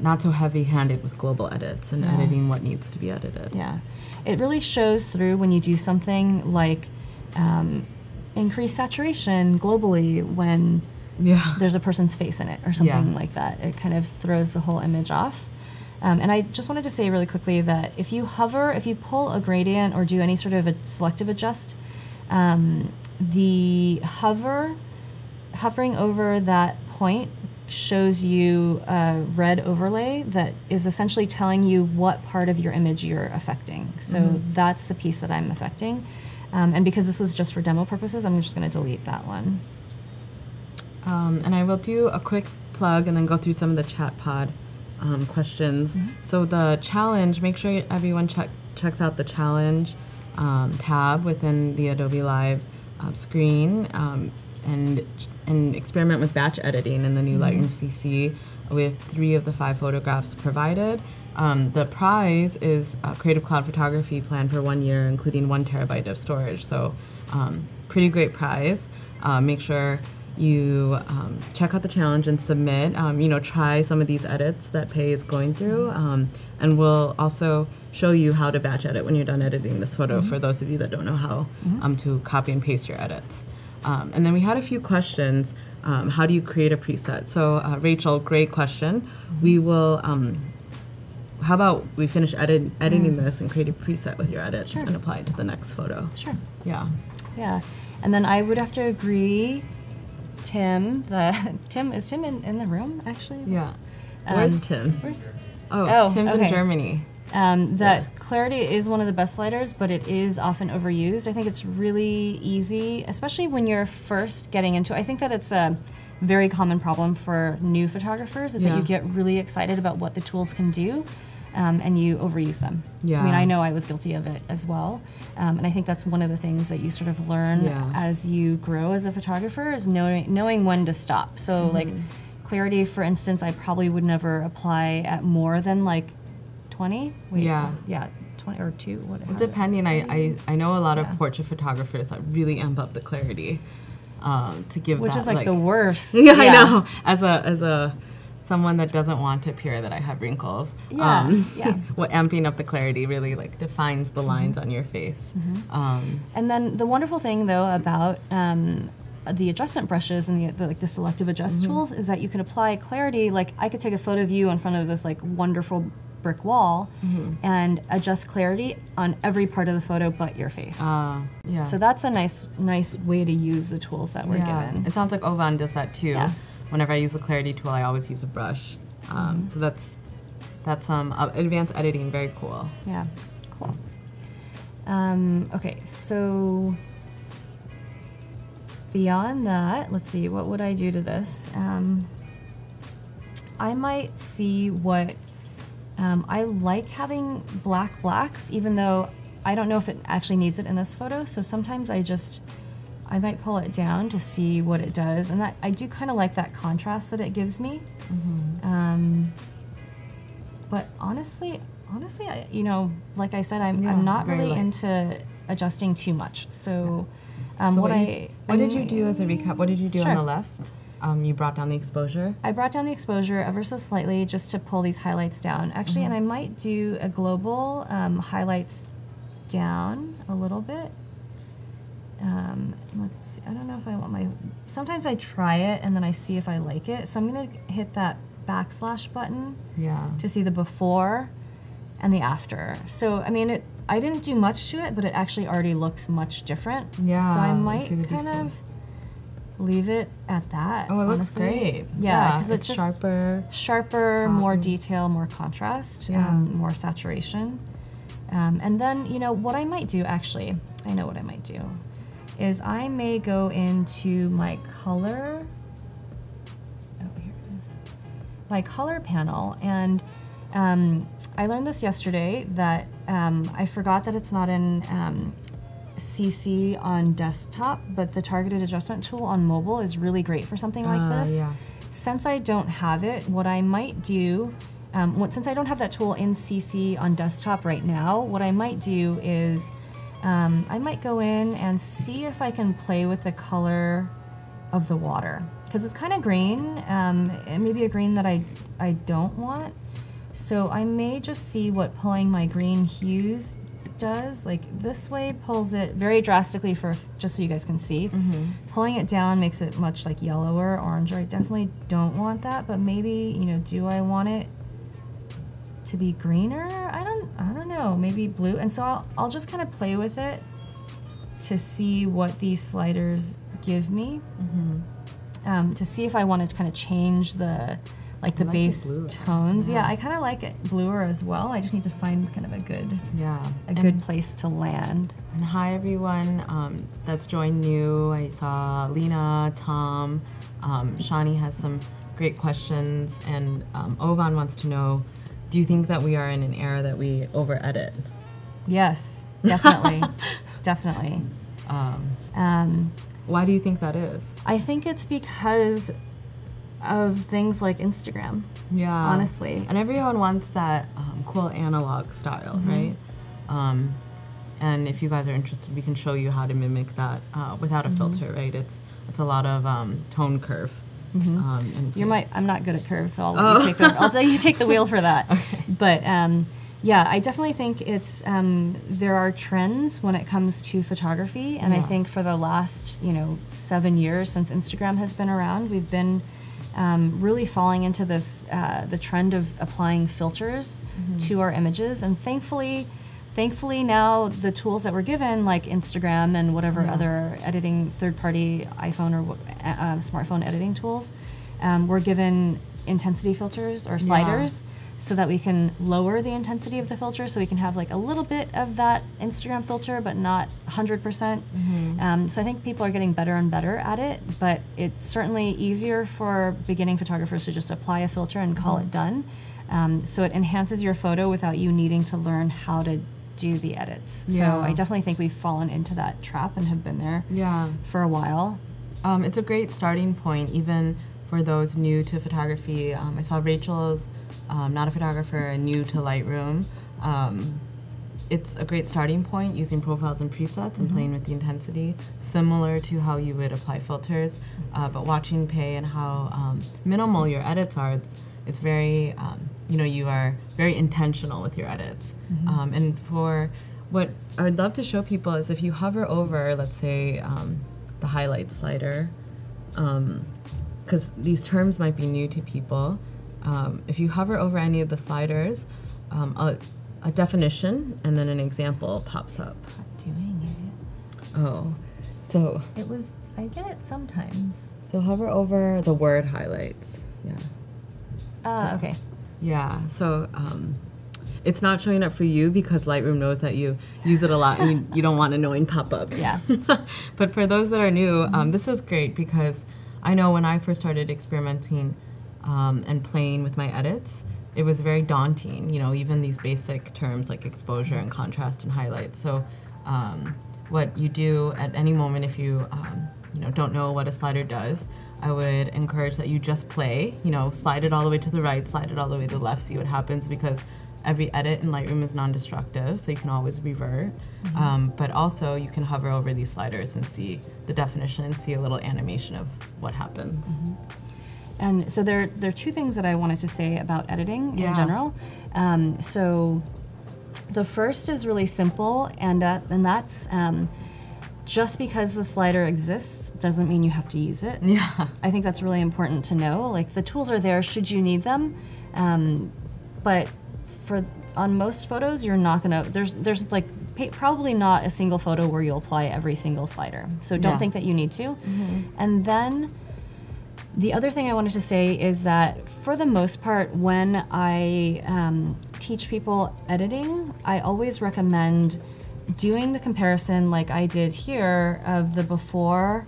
not so heavy-handed with global edits and editing what needs to be edited. Yeah, it really shows through when you do something like increase saturation globally when there's a person's face in it or something like that. It kind of throws the whole image off. And I just wanted to say really quickly that if you hover, if you pull a gradient or do any sort of a selective adjust, the hovering over that point shows you a red overlay that is essentially telling you what part of your image you're affecting. So that's the piece that I'm affecting. And because this was just for demo purposes, I'm just going to delete that one. And I will do a quick plug and then go through some of the chat pod questions. So the challenge, make sure everyone checks out the challenge tab within the Adobe Live screen and experiment with batch editing in the new Lightroom CC with 3 of the 5 photographs provided. The prize is a Creative Cloud photography plan for 1 year, including 1 terabyte of storage. So pretty great prize. Make sure you check out the challenge and submit. You know, try some of these edits that Pei is going through. And we'll also show you how to batch edit when you're done editing this photo for those of you that don't know how to copy and paste your edits. And then we had a few questions. How do you create a preset? So Rachel, great question. We will, how about we finish editing this and create a preset with your edits and apply it to the next photo? Sure. Yeah. Yeah. And then I would have to agree, Tim, is Tim in the room, actually? Yeah. Where's Tim? Tim's in Germany. That Clarity is one of the best sliders, but it is often overused. I think it's really easy, especially when you're first getting into it. I think that it's a very common problem for new photographers is that you get really excited about what the tools can do, and you overuse them. Yeah. I mean, I know I was guilty of it as well, and I think that's one of the things that you sort of learn as you grow as a photographer is knowing when to stop. So like Clarity, for instance, I probably would never apply at more than like 20? Wait, yeah. 20 or 2. What, depending. I know a lot of portrait photographers that really amp up the clarity to give which that, is like the worst. Yeah, I know. As someone that doesn't want to appear that I have wrinkles, what amping up the clarity really like defines the lines on your face. And then the wonderful thing though about the adjustment brushes and the selective adjust tools is that you can apply clarity. Like I could take a photo of you in front of this like wonderful brick wall and adjust clarity on every part of the photo but your face. So that's a nice way to use the tools that we're given. It sounds like Ovan does that too. Yeah. Whenever I use the clarity tool, I always use a brush. So that's some advanced editing, very cool. Yeah, cool. Okay, so beyond that, let's see, what would I do to this? I might see what I like having black blacks, even though I don't know if it actually needs it in this photo. So sometimes I might pull it down to see what it does. And that I do kind of like that contrast that it gives me. But honestly, like I said, I'm not really into adjusting too much. So, so what did you do as a recap? What did you do on the left? You brought down the exposure? I brought down the exposure ever so slightly just to pull these highlights down. Actually, and I might do a global highlights down a little bit. Let's see. I don't know if I want my... Sometimes I try it and then I see if I like it. So I'm going to hit that backslash button to see the before and the after. So, I mean, I didn't do much to it, but it actually already looks much different. Yeah. So I might kind of... leave it at that. Oh, it looks great. Yeah, because it's just sharper, it's more detail, more contrast, more saturation. And then, what I might do, actually, I know what I might do, is I may go into my color, here it is, my color panel, and I learned this yesterday that I forgot that it's not in CC on desktop, but the targeted adjustment tool on mobile is really great for something like this. Yeah. Since I don't have it, what I might do, since I don't have that tool in CC on desktop right now, what I might do is I might go in and see if I can play with the color of the water, because it's kind of green. It may be a green that I don't want. So I may just see what pulling my green hues does. Like this way pulls it very drastically for, just so you guys can see. Mm-hmm. Pulling it down makes it much like yellower, orange. I definitely don't want that, but maybe, you know, do I want it to be greener? I don't know, maybe blue. And so I'll just kind of play with it to see what these sliders give me. Mm-hmm. To see if I want to kind of change the, like the base tones. Yeah, I kind of like it bluer as well. I just need to find kind of a good, good place to land. And hi everyone that's joined new. I saw Lena, Tom, Shani has some great questions, and Ovan wants to know, do you think that we are in an era that we over edit? Yes, definitely, definitely. Why do you think that is? I think it's because of things like Instagram, honestly. And everyone wants that cool analog style, right? And if you guys are interested, we can show you how to mimic that without a filter, right? It's a lot of tone curve. And I'm not good at curves, so I'll let you take the, I'll let you take the wheel for that. Okay. But yeah, I definitely think it's there are trends when it comes to photography, and I think for the last 7 years since Instagram has been around, we've been really falling into this the trend of applying filters to our images, and thankfully now the tools that we're given, like Instagram and whatever other editing third-party iPhone or smartphone editing tools, we're given intensity filters or sliders so that we can lower the intensity of the filter, so we can have like a little bit of that Instagram filter, but not 100%. So I think people are getting better and better at it, but it's certainly easier for beginning photographers to just apply a filter and call it done. So it enhances your photo without you needing to learn how to do the edits. So I definitely think we've fallen into that trap and have been there for a while. It's a great starting point, even for those new to photography. I saw Rachel's not a photographer, new to Lightroom. It's a great starting point, using profiles and presets and playing with the intensity, similar to how you would apply filters. But watching Pei and how minimal your edits are, it's very, you are very intentional with your edits. And for what I would love to show people is, if you hover over, let's say, the highlight slider, because these terms might be new to people, if you hover over any of the sliders, a definition and then an example pops up. It's not doing it. Oh, so. It was, I get it sometimes. So hover over the word highlights, okay. Yeah, so it's not showing up for you because Lightroom knows that you use it a lot and you don't want annoying pop-ups. Yeah. But for those that are new, this is great, because I know when I first started experimenting and playing with my edits, it was very daunting, even these basic terms like exposure and contrast and highlights. So what you do at any moment, if you don't know what a slider does, I would encourage that you just play, slide it all the way to the right, slide it all the way to the left, see what happens, because every edit in Lightroom is non-destructive, so you can always revert. But also you can hover over these sliders and see the definition and see a little animation of what happens. And so there are two things that I wanted to say about editing in general. So the first is really simple, and that's just because the slider exists doesn't mean you have to use it. I think that's really important to know. Like, the tools are there should you need them, but on most photos you're not gonna. There's like probably not a single photo where you'll apply every single slider. So don't think that you need to. And then the other thing I wanted to say is that for the most part, when I teach people editing, I always recommend doing the comparison like I did here of the before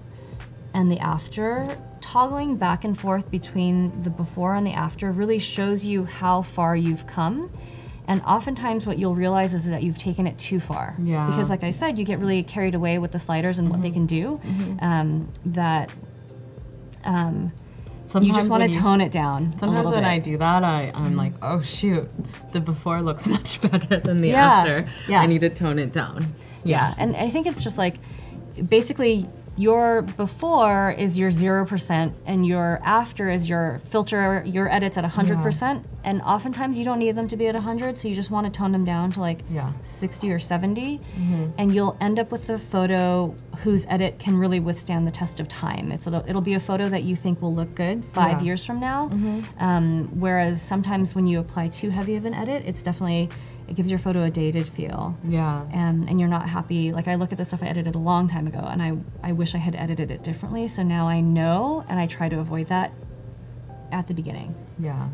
and the after. Toggling back and forth between the before and the after really shows you how far you've come. And oftentimes what you'll realize is that you've taken it too far. Because like I said, you get really carried away with the sliders and what they can do. Sometimes you just want to tone it down. Sometimes when I do that, I'm like, oh shoot, the before looks much better than the after. Yeah. I need to tone it down. Yeah, and I think it's just like, basically, your before is your 0%, and your after is your filter, your edits at 100%, and oftentimes you don't need them to be at 100, so you just want to tone them down to like 60 or 70, and you'll end up with a photo whose edit can really withstand the test of time. It'll be a photo that you think will look good 5 years from now, whereas sometimes when you apply too heavy of an edit, it's definitely, it gives your photo a dated feel. Yeah. And you're not happy. Like I look at the stuff I edited a long time ago and I wish I had edited it differently. So now I know and I try to avoid that at the beginning. Yeah.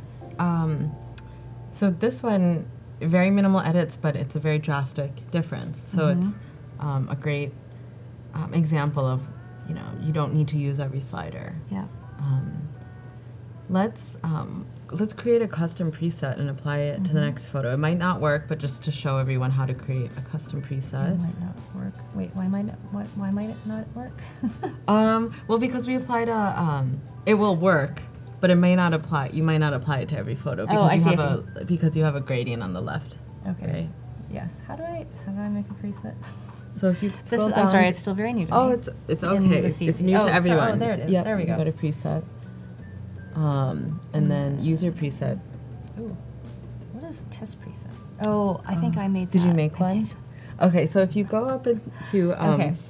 So this one, very minimal edits, but it's a very drastic difference. So it's a great example of, you know, you don't need to use every slider. Yeah. Let's create a custom preset and apply it to the next photo. It might not work, but just to show everyone how to create a custom preset. It might not work. Wait, why might it not work? Well, because we applied a, it will work, but it may not apply. You might not apply it to every photo because because you have a gradient on the left. Okay. Right? Yes. How do I make a preset? So if you scroll down, I'm sorry, it's still very new to me. Oh, it's okay. It's new to everyone. Oh, there it is. Yep, there we go. Go to preset. And then user preset. Ooh. What is test preset? Oh, I think I made that. Did you make one? Okay, so if you go up into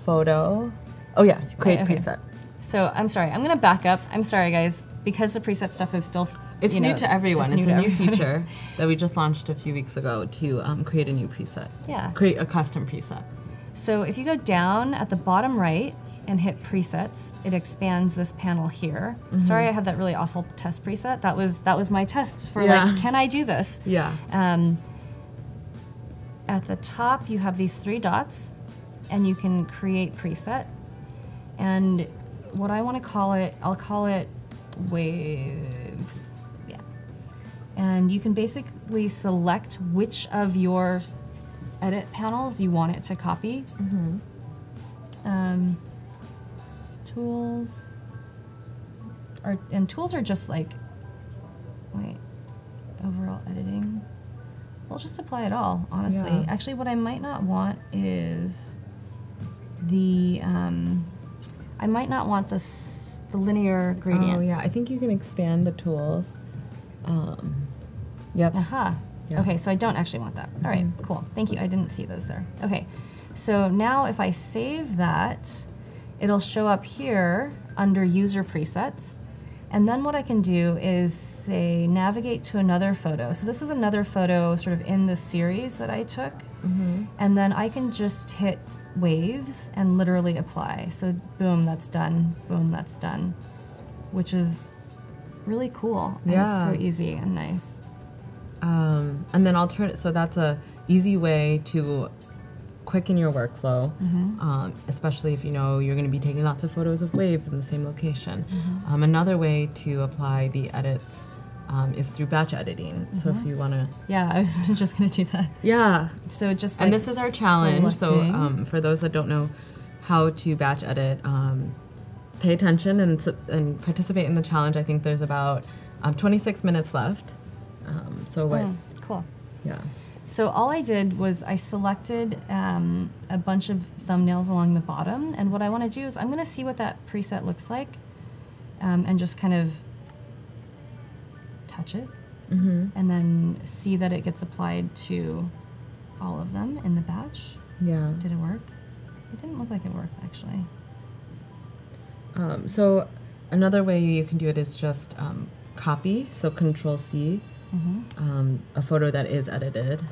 photo. Oh yeah, create preset. So I'm sorry, I'm gonna back up. I'm sorry guys, because the preset stuff is still, it's new to everyone. It's a new feature that we just launched a few weeks ago to create a new preset. Yeah. Create a custom preset. So if you go down at the bottom right, and hit presets, it expands this panel here. Sorry, I have that really awful test preset. That was my test for like, can I do this? Yeah. At the top, you have these three dots, and you can create preset. And what I want to call it, I'll call it waves. Yeah. And you can basically select which of your edit panels you want it to copy. Tools are, and tools are just like, wait, overall editing. We'll just apply it all, honestly. Yeah. Actually, what I might not want is the, I might not want the linear gradient. Oh yeah, I think you can expand the tools. Yep. Aha. Yeah. Okay, so I don't actually want that. All right, cool. Thank you. I didn't see those there. Okay, so now if I save that, it'll show up here under user presets. And then what I can do is say, navigate to another photo. So this is another photo sort of in the series that I took. And then I can just hit waves and literally apply. So boom, that's done. Boom, that's done. Which is really cool. Yeah. And it's so easy and nice. And then I'll turn it, so that's a easy way to quicken your workflow, especially if you know you're going to be taking lots of photos of waves in the same location. Another way to apply the edits is through batch editing. So if you want to, I was just going to do that. Yeah. So just like, and this is our challenge. Selecting. So for those that don't know how to batch edit, pay attention and participate in the challenge. I think there's about 26 minutes left. So what? Cool. Yeah. So all I did was I selected a bunch of thumbnails along the bottom, and what I want to do is I'm going to see what that preset looks like and just kind of touch it and then see that it gets applied to all of them in the batch. Yeah. Did it work? It didn't look like it worked, actually. So another way you can do it is just copy, so Control-C. A photo that is edited,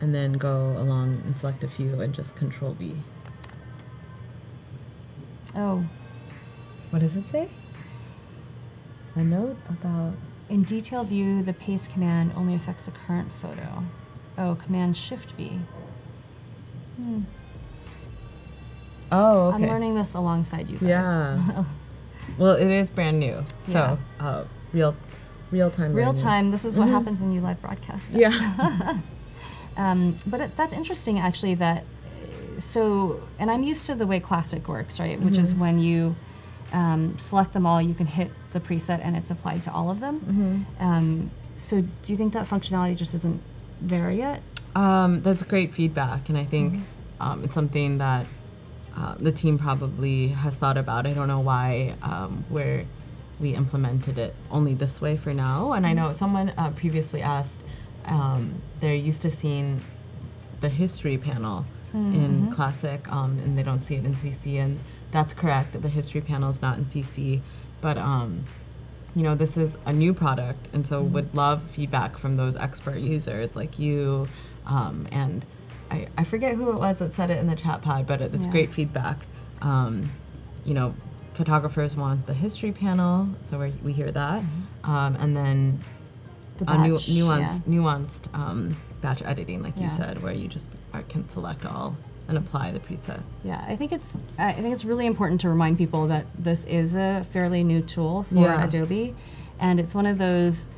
and then go along and select a few and just Control V. Oh. What does it say? A note about... In detail view, the paste command only affects the current photo. Oh, Command Shift V. Oh, okay. I'm learning this alongside you guys. Yeah. Well, it is brand new, so real time. This is what happens when you live broadcast. Yeah. But that's interesting, actually, that, so, and I'm used to the way Classic works, right? Which is when you select them all, you can hit the preset and it's applied to all of them. Mm-hmm. So do you think that functionality just isn't there yet? That's great feedback, and I think mm-hmm. It's something that the team probably has thought about. I don't know why we implemented it only this way for now. And I know someone previously asked, they're used to seeing the history panel mm-hmm. in Classic, and they don't see it in CC, and that's correct. The history panel is not in CC, but you know, this is a new product, and so mm-hmm. would love feedback from those expert users like you, and I forget who it was that said it in the chat pod, but it's yeah. great feedback. You know, photographers want the history panel, so we hear that, mm-hmm. And then the batch, nuanced batch editing, like yeah. you said, where you just can select all and apply the preset. Yeah, I think it's really important to remind people that this is a fairly new tool for yeah. Adobe, and it's one of those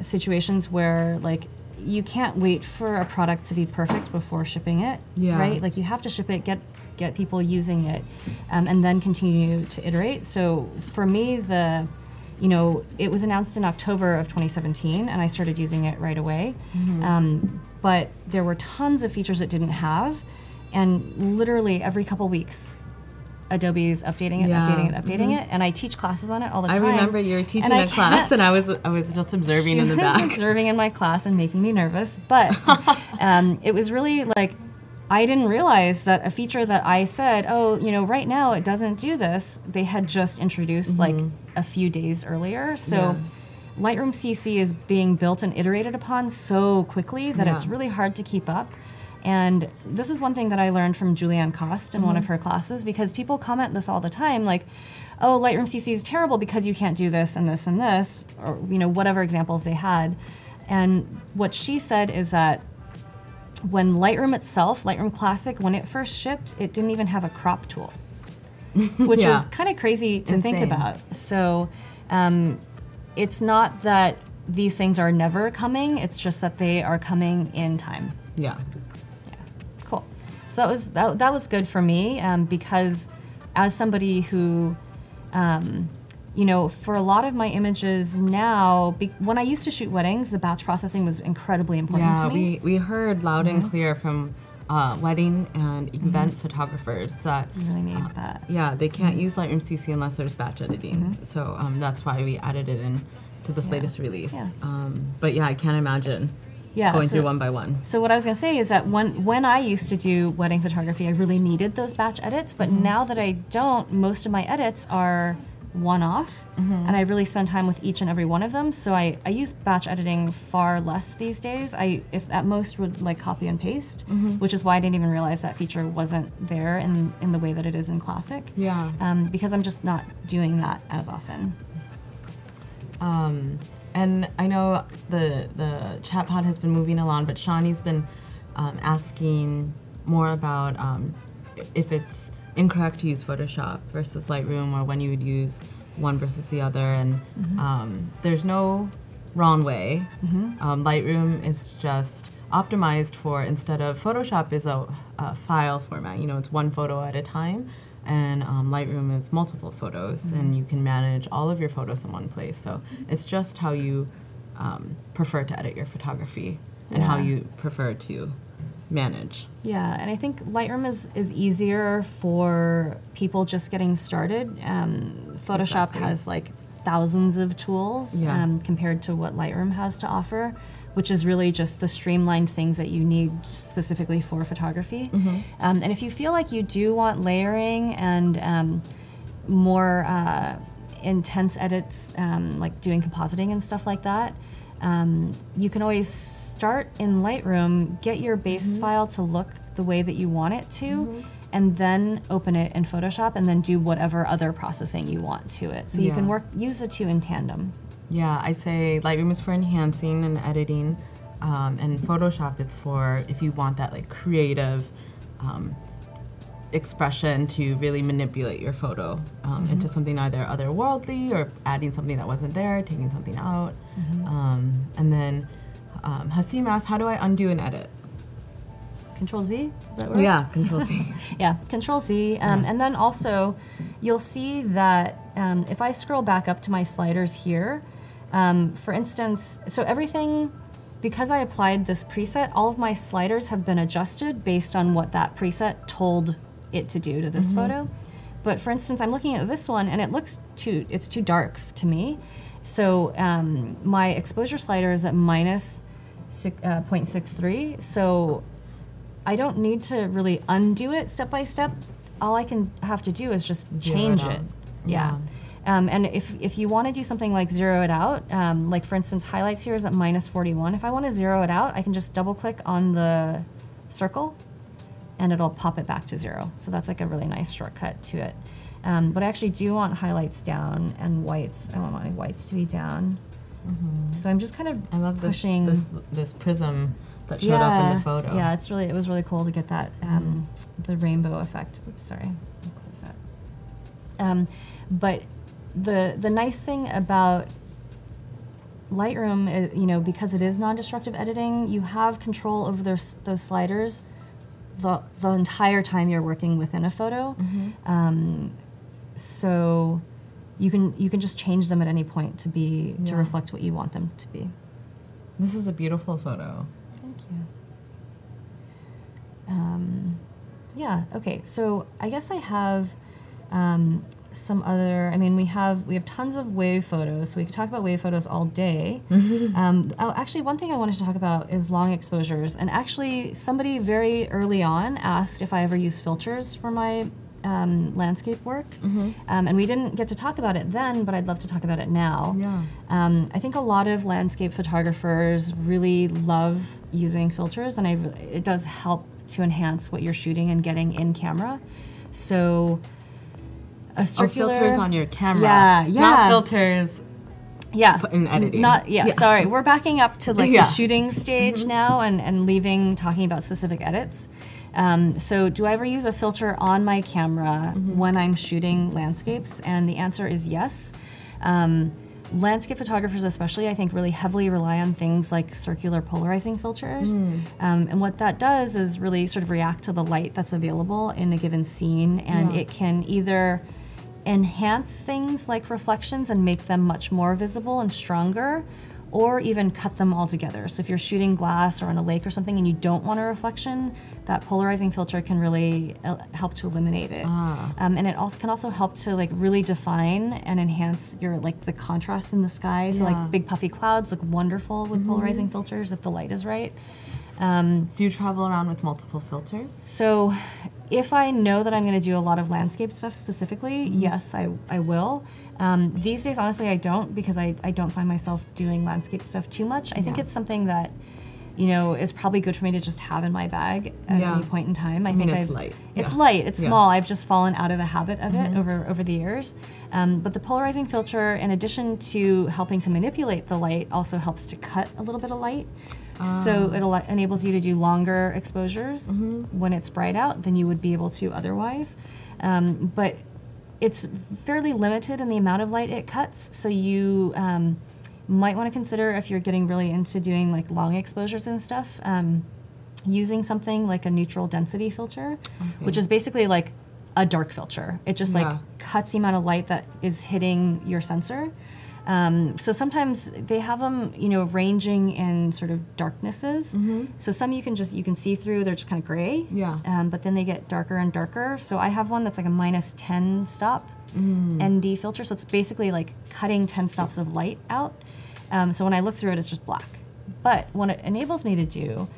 situations where like you can't wait for a product to be perfect before shipping it, yeah. right? Like you have to ship it, get people using it, and then continue to iterate. So for me, you know, it was announced in October of 2017, and I started using it right away. Mm-hmm. But there were tons of features it didn't have, and literally every couple weeks, Adobe's updating it, yeah. Updating mm-hmm. it, and I teach classes on it all the time. I remember you were teaching a class, and I was just observing in the back. She was observing in my class and making me nervous, but it was really like, I didn't realize that a feature that I said, oh, you know, right now it doesn't do this, they had just introduced mm-hmm. like a few days earlier. So yeah. Lightroom CC is being built and iterated upon so quickly that yeah. it's really hard to keep up. And this is one thing that I learned from Julianne Cost in mm-hmm. one of her classes, because people comment this all the time, like, oh, Lightroom CC is terrible because you can't do this and this and this, or, you know, whatever examples they had. And what she said is that when Lightroom itself, Lightroom Classic, when it first shipped, it didn't even have a crop tool, which yeah. is kind of crazy to think about. So it's not that these things are never coming, it's just that they are coming in time. Yeah. Yeah, cool. So that was good for me, because as somebody who, you know, for a lot of my images now, when I used to shoot weddings, the batch processing was incredibly important to me. Yeah, we heard loud mm-hmm. and clear from wedding and event mm-hmm. photographers that you really need that. Yeah, they can't mm-hmm. use Lightroom CC unless there's batch editing. Mm-hmm. So that's why we added it in to this yeah. latest release. Yeah. But yeah, I can't imagine going through one by one. So what I was going to say is that when I used to do wedding photography, I really needed those batch edits. But mm-hmm. now that I don't, most of my edits are one-off, mm-hmm. and I really spend time with each and every one of them, so I use batch editing far less these days. If at most, would like copy and paste, mm-hmm. which is why I didn't even realize that feature wasn't there in the way that it is in Classic, because I'm just not doing that as often. And I know the chat pod has been moving along, but Shani's been asking more about if it's incorrect to use Photoshop versus Lightroom, or when you would use one versus the other, and mm-hmm. There's no wrong way. Mm-hmm. Lightroom is just optimized for, instead of Photoshop is a file format, you know, it's one photo at a time, and Lightroom is multiple photos, mm-hmm. and you can manage all of your photos in one place, so mm-hmm. it's just how you prefer to edit your photography and yeah. how you prefer to manage. Yeah, and I think Lightroom is easier for people just getting started. Photoshop exactly. has like thousands of tools yeah. Compared to what Lightroom has to offer, which is really just the streamlined things that you need specifically for photography. Mm-hmm. And if you feel like you do want layering and more intense edits, like doing compositing and stuff like that, you can always start in Lightroom, get your base mm-hmm. file to look the way that you want it to, mm-hmm. and then open it in Photoshop, and then do whatever other processing you want to it. So yeah. you can use the two in tandem. Yeah, I say Lightroom is for enhancing and editing, and Photoshop is for if you want that like creative expression to really manipulate your photo mm-hmm. into something either otherworldly, or adding something that wasn't there, taking something out. Mm-hmm. And then Hasim asks, how do I undo an edit? Control Z, does that work? Yeah, Control Z. Yeah, Control Z. And then also, you'll see that if I scroll back up to my sliders here, for instance, so everything, because I applied this preset, all of my sliders have been adjusted based on what that preset told it to do to this photo. But for instance, I'm looking at this one and it looks too, it's too dark to me. So my exposure slider is at minus 0.63. So I don't need to really undo it step by step. All I can have to do is just change it. Yeah. And if you want to do something like zero it out, like for instance, highlights here is at minus 41. If I want to zero it out, I can just double click on the circle and it'll pop it back to zero. So that's like a really nice shortcut to it. But I actually do want highlights down and whites. I want my whites to be down. So I'm just kind of pushing. This prism that showed up in the photo. Yeah, it's really, it was really cool to get that, the rainbow effect. Oops, sorry, I'll close that. But the nice thing about Lightroom is, you know, because it is non-destructive editing, you have control over those sliders the entire time you're working within a photo. So you can just change them at any point to be to reflect what you want them to be. This is a beautiful photo. Thank you. Yeah. Okay. So I guess I have some other. I mean, we have tons of wave photos. So we could talk about wave photos all day. Oh, actually, one thing I wanted to talk about is long exposures. And actually, somebody very early on asked if I ever use filters for my landscape work, and we didn't get to talk about it then, but I'd love to talk about it now. I think a lot of landscape photographers really love using filters, and it does help to enhance what you're shooting and getting in camera. So a circular filters on your camera, not filters. In editing. Sorry, we're backing up to like the shooting stage now, and leaving talking about specific edits. So do I ever use a filter on my camera when I'm shooting landscapes? And the answer is yes. Landscape photographers especially, I think, really heavily rely on things like circular polarizing filters. And what that does is really sort of react to the light that's available in a given scene, and it can either enhance things like reflections and make them much more visible and stronger, or even cut them all together. So if you're shooting glass or on a lake or something and you don't want a reflection, that polarizing filter can really help to eliminate it. And it also can help to like really define and enhance your the contrast in the sky. So like big puffy clouds look wonderful with polarizing filters if the light is right. Do you travel around with multiple filters? So if I know that I'm going to do a lot of landscape stuff specifically, yes, I will. These days, honestly, I don't, because I don't find myself doing landscape stuff too much. I think it's something that, you know, is probably good for me to just have in my bag at any point in time. I think it's light. It's light, it's small. I've just fallen out of the habit of it over the years. But the polarizing filter, in addition to helping to manipulate the light, also helps to cut a little bit of light. So it enables you to do longer exposures when it's bright out than you would be able to otherwise. But it's fairly limited in the amount of light it cuts, so you might want to consider, if you're getting really into doing like long exposures and stuff, using something like a neutral density filter, which is basically like a dark filter. It just like cuts the amount of light that is hitting your sensor. So sometimes they have them, you know, ranging in sort of darknesses. So some you can see through; they're just kind of gray. But then they get darker and darker. So I have one that's like a minus 10 stop ND filter. So it's basically like cutting 10 stops of light out. So when I look through it, it's just black. But what it enables me to do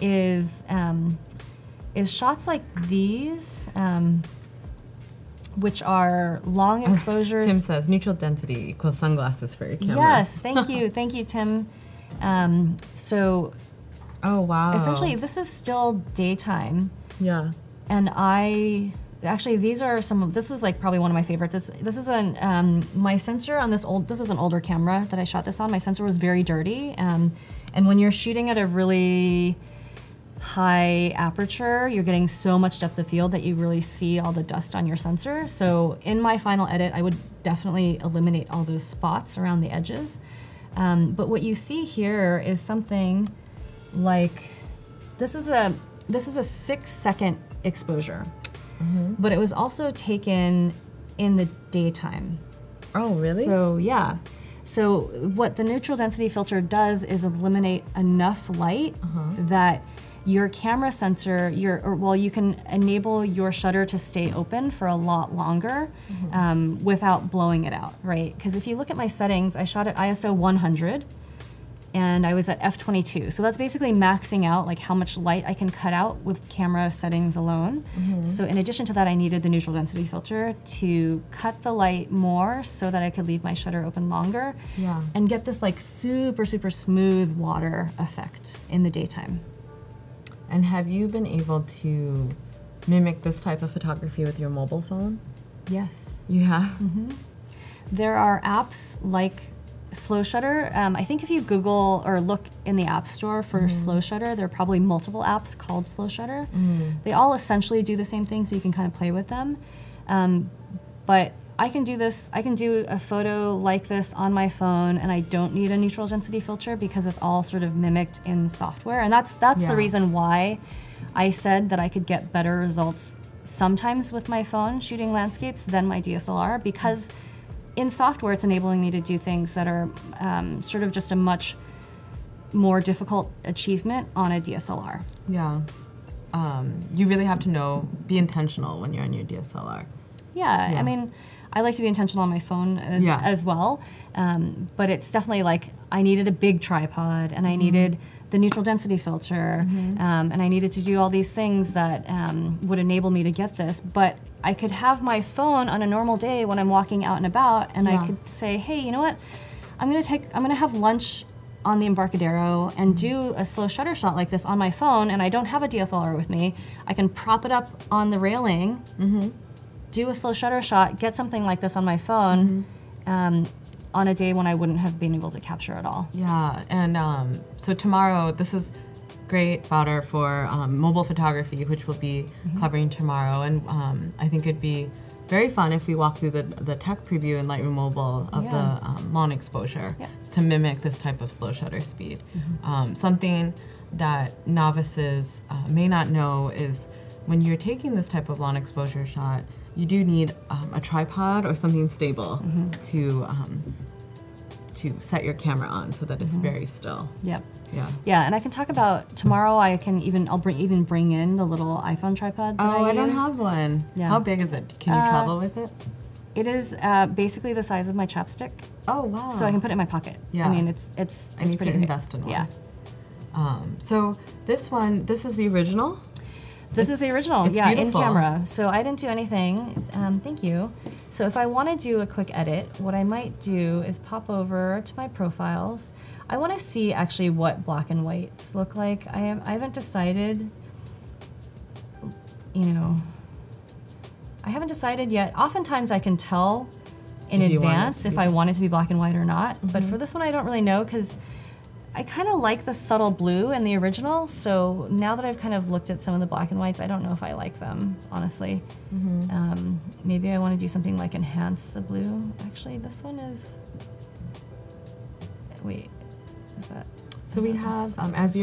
is shots like these. Which are long exposures. Tim says neutral density equals sunglasses for your camera. Yes, thank you, Tim. So, essentially, this is still daytime. And actually, these are some. This is like probably one of my favorites. My sensor on this old. This is an older camera that I shot this on. My sensor was very dirty, and when you're shooting at a really high aperture, you're getting so much depth of field that you really see all the dust on your sensor. So in my final edit, I would definitely eliminate all those spots around the edges. But what you see here is something like, this is a 6-second exposure, but it was also taken in the daytime. Oh, really? So, yeah. So what the neutral density filter does is eliminate enough light that your camera sensor, well, you can enable your shutter to stay open for a lot longer without blowing it out, right? Because if you look at my settings, I shot at ISO 100 and I was at f/22. So that's basically maxing out like how much light I can cut out with camera settings alone. So in addition to that, I needed the neutral density filter to cut the light more so that I could leave my shutter open longer and get this like super, super smooth water effect in the daytime. And have you been able to mimic this type of photography with your mobile phone? Yes. You have? There are apps like Slow Shutter. I think if you Google or look in the App Store for Slow Shutter, there are probably multiple apps called Slow Shutter. They all essentially do the same thing, so you can kind of play with them. But I can do this, I can do a photo like this on my phone, and I don't need a neutral density filter because it's all sort of mimicked in software. And that's the reason why I said that I could get better results sometimes with my phone shooting landscapes than my DSLR, because in software, it's enabling me to do things that are sort of just a much more difficult achievement on a DSLR. Yeah. You really have to be intentional when you're on your DSLR. Yeah, I mean, I like to be intentional on my phone as well, but it's definitely like I needed a big tripod and I needed the neutral density filter and I needed to do all these things that would enable me to get this, but I could have my phone on a normal day when I'm walking out and about and I could say, hey, you know what, I'm gonna have lunch on the Embarcadero and do a slow shutter shot like this on my phone, and I don't have a DSLR with me. I can prop it up on the railing, do a slow shutter shot, get something like this on my phone on a day when I wouldn't have been able to capture at all. Yeah, and so tomorrow, this is great fodder for mobile photography, which we'll be covering tomorrow, and I think it'd be very fun if we walk through the tech preview in Lightroom Mobile of the long exposure to mimic this type of slow shutter speed. Something that novices may not know is when you're taking this type of long exposure shot, you do need a tripod or something stable to set your camera on so that it's very still. Yep. Yeah. Yeah, and I can talk about tomorrow. I'll even bring in the little iPhone tripod that I use. Don't have one. Yeah. How big is it? Can you travel with it? It is basically the size of my chapstick. Oh wow. So I can put it in my pocket. Yeah. I mean, it's pretty big. I need to invest in one. Yeah. So this is the original. This is the original, beautiful. In camera. So I didn't do anything, thank you. So if I wanna do a quick edit, what I might do is pop over to my profiles. I wanna see actually what black and whites look like. I haven't decided, you know, I haven't decided yet. Oftentimes I can tell in advance if I want it to be black and white or not, but for this one I don't really know, because I kind of like the subtle blue in the original, so now that I've kind of looked at some of the black and whites, I don't know if I like them, honestly. Maybe I want to do something like enhance the blue. Actually, this one is, wait, is that? So we have, as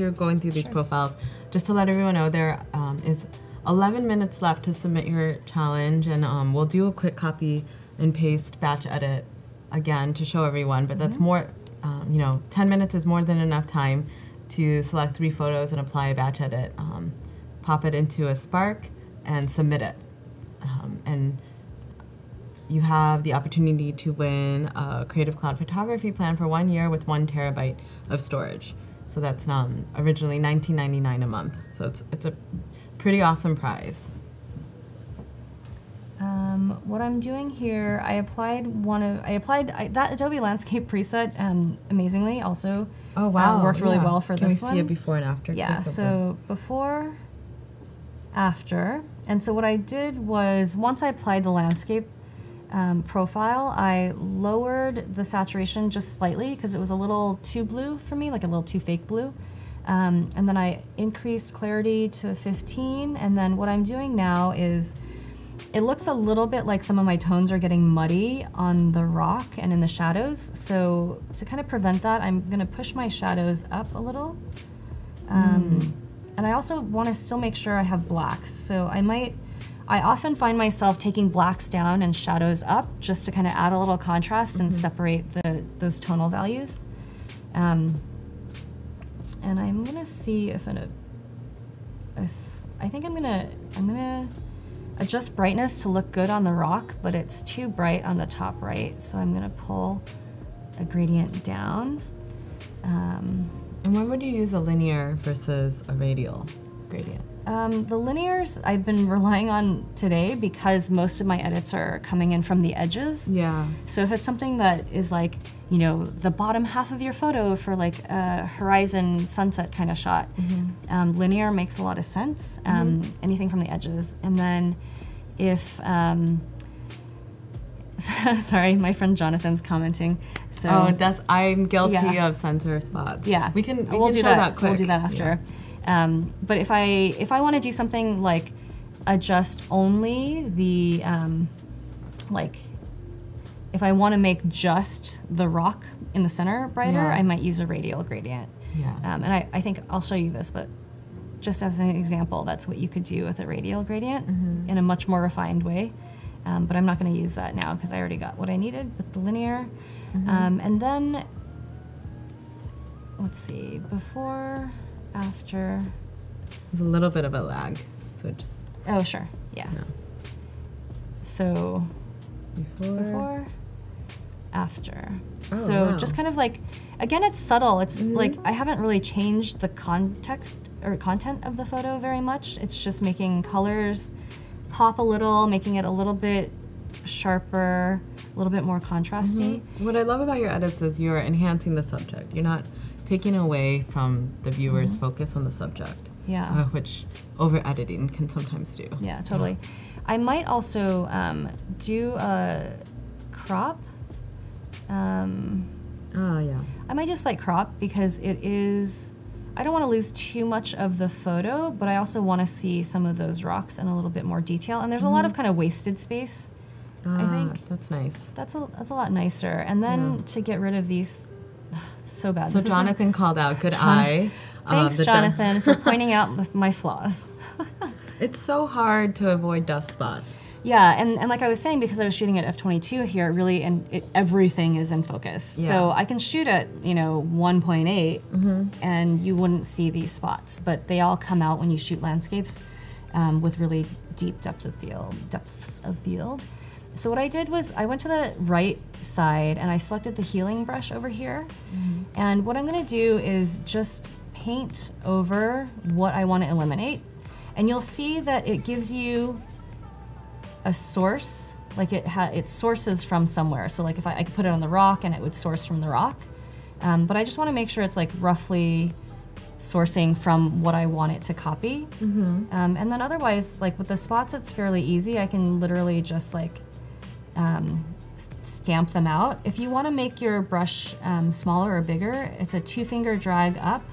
you're going through these profiles, just to let everyone know, there is 11 minutes left to submit your challenge, and we'll do a quick copy and paste batch edit again to show everyone, but that's more, you know, 10 minutes is more than enough time to select 3 photos and apply a batch edit, pop it into a Spark, and submit it. And you have the opportunity to win a Creative Cloud photography plan for 1 year with 1 terabyte of storage. So that's originally $19.99 a month. So it's a pretty awesome prize. What I'm doing here, I applied that Adobe Landscape preset amazingly also. Oh wow, worked really well for this one. Can we see it before and after? Yeah, so before, after, and so what I did was once I applied the landscape profile, I lowered the saturation just slightly because it was a little too blue for me, like a little too fake blue. And then I increased clarity to 15, and then what I'm doing now is it looks a little bit like some of my tones are getting muddy on the rock and in the shadows. So to kind of prevent that, I'm gonna push my shadows up a little. And I also wanna still make sure I have blacks. So I might, I often find myself taking blacks down and shadows up just to kind of add a little contrast and separate those tonal values. And I'm gonna see if I think I'm gonna adjust brightness to look good on the rock, but it's too bright on the top right, so I'm gonna pull a gradient down. And when would you use a linear versus a radial gradient? The linears I've been relying on today because most of my edits are coming in from the edges. Yeah. So if it's something that is like, you know, the bottom half of your photo for like a horizon sunset kind of shot, linear makes a lot of sense. Anything from the edges. And then if, sorry, my friend Jonathan's commenting. So I'm guilty of center spots. Yeah. We'll do that quick. We'll do that after. Yeah. But if I want to do something like adjust only the like if I want to make just the rock in the center brighter, I might use a radial gradient. Yeah. And I think I'll show you this, but just as an example, that's what you could do with a radial gradient in a much more refined way. But I'm not going to use that now because I already got what I needed with the linear. And then let's see before. After. There's a little bit of a lag, so just. Oh, sure, yeah. No. So, before, after. Oh, so wow. Just kind of like, again, it's subtle. It's like, I haven't really changed the context or content of the photo very much. It's just making colors pop a little, making it a little bit sharper, a little bit more contrasty. What I love about your edits is you're enhancing the subject. You're not taking away from the viewer's focus on the subject, which over-editing can sometimes do. Yeah, totally. Yeah. I might also do a crop. I might just like crop because it is, I don't want to lose too much of the photo, but I also want to see some of those rocks in a little bit more detail. And there's a lot of kind of wasted space, I think. That's nice. That's a lot nicer. And then to get rid of these so bad. So Jonathan called out, good eye. Thanks, Jonathan, for pointing out my flaws. It's so hard to avoid dust spots. Yeah, and like I was saying, because I was shooting at f/22 here, really, everything is in focus. Yeah. So I can shoot at, you know, 1.8, and you wouldn't see these spots, but they all come out when you shoot landscapes with really deep depths of field. So what I did was I went to the right side and I selected the healing brush over here. And what I'm gonna do is just paint over what I wanna eliminate. And you'll see that it gives you a source, like it sources from somewhere. So like if I could put it on the rock and it would source from the rock. But I just wanna make sure it's like roughly sourcing from what I want it to copy. And then otherwise, like with the spots, it's fairly easy. I can literally just like, stamp them out. If you want to make your brush smaller or bigger, it's a 2-finger drag up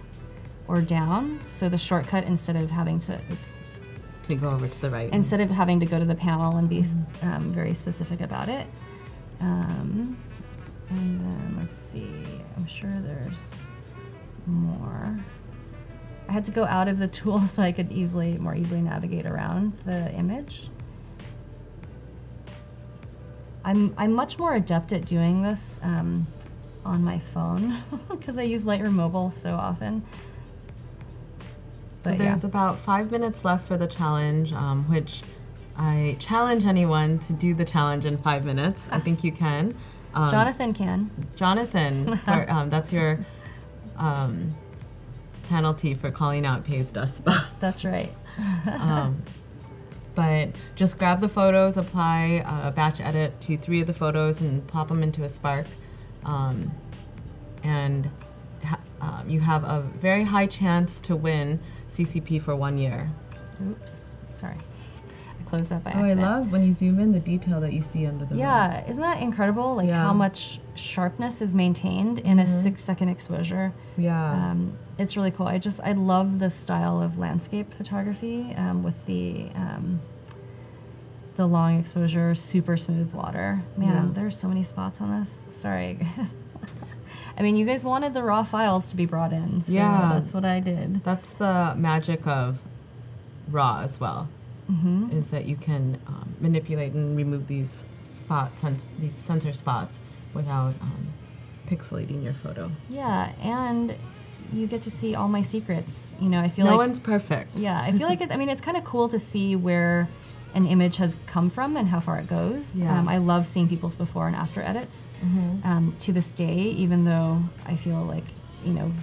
or down. So the shortcut, instead of having to, to go over to the right. Instead of having to go to the panel and be very specific about it. And then let's see, I'm sure there's more. I had to go out of the tool so I could more easily navigate around the image. I'm much more adept at doing this on my phone because I use Lightroom Mobile so often. So but there's about 5 minutes left for the challenge, which I challenge anyone to do the challenge in 5 minutes. I think you can. Jonathan can. Jonathan, for, that's your penalty for calling out Pei's dust spots. That's right. But just grab the photos, apply a batch edit to 3 of the photos and plop them into a Spark. You have a very high chance to win CCP for 1 year. Oops, sorry. I closed that by accident. I love when you zoom in the detail that you see under the room. Isn't that incredible? Like how much sharpness is maintained in a 6-second exposure. Yeah. It's really cool. I love the style of landscape photography with the long exposure, super smooth water. Man, there's so many spots on this. Sorry, guys. I mean, you guys wanted the raw files to be brought in, so that's what I did. That's the magic of raw as well. mm-hmm. is that you can manipulate and remove these spots, these center spots, without pixelating your photo. Yeah, and you get to see all my secrets. You know, I feel no one's perfect. Yeah, I feel like it. I mean, it's kind of cool to see where an image has come from and how far it goes. Yeah. I love seeing people's before and after edits. Mm-hmm. To this day, even though I feel like, you know,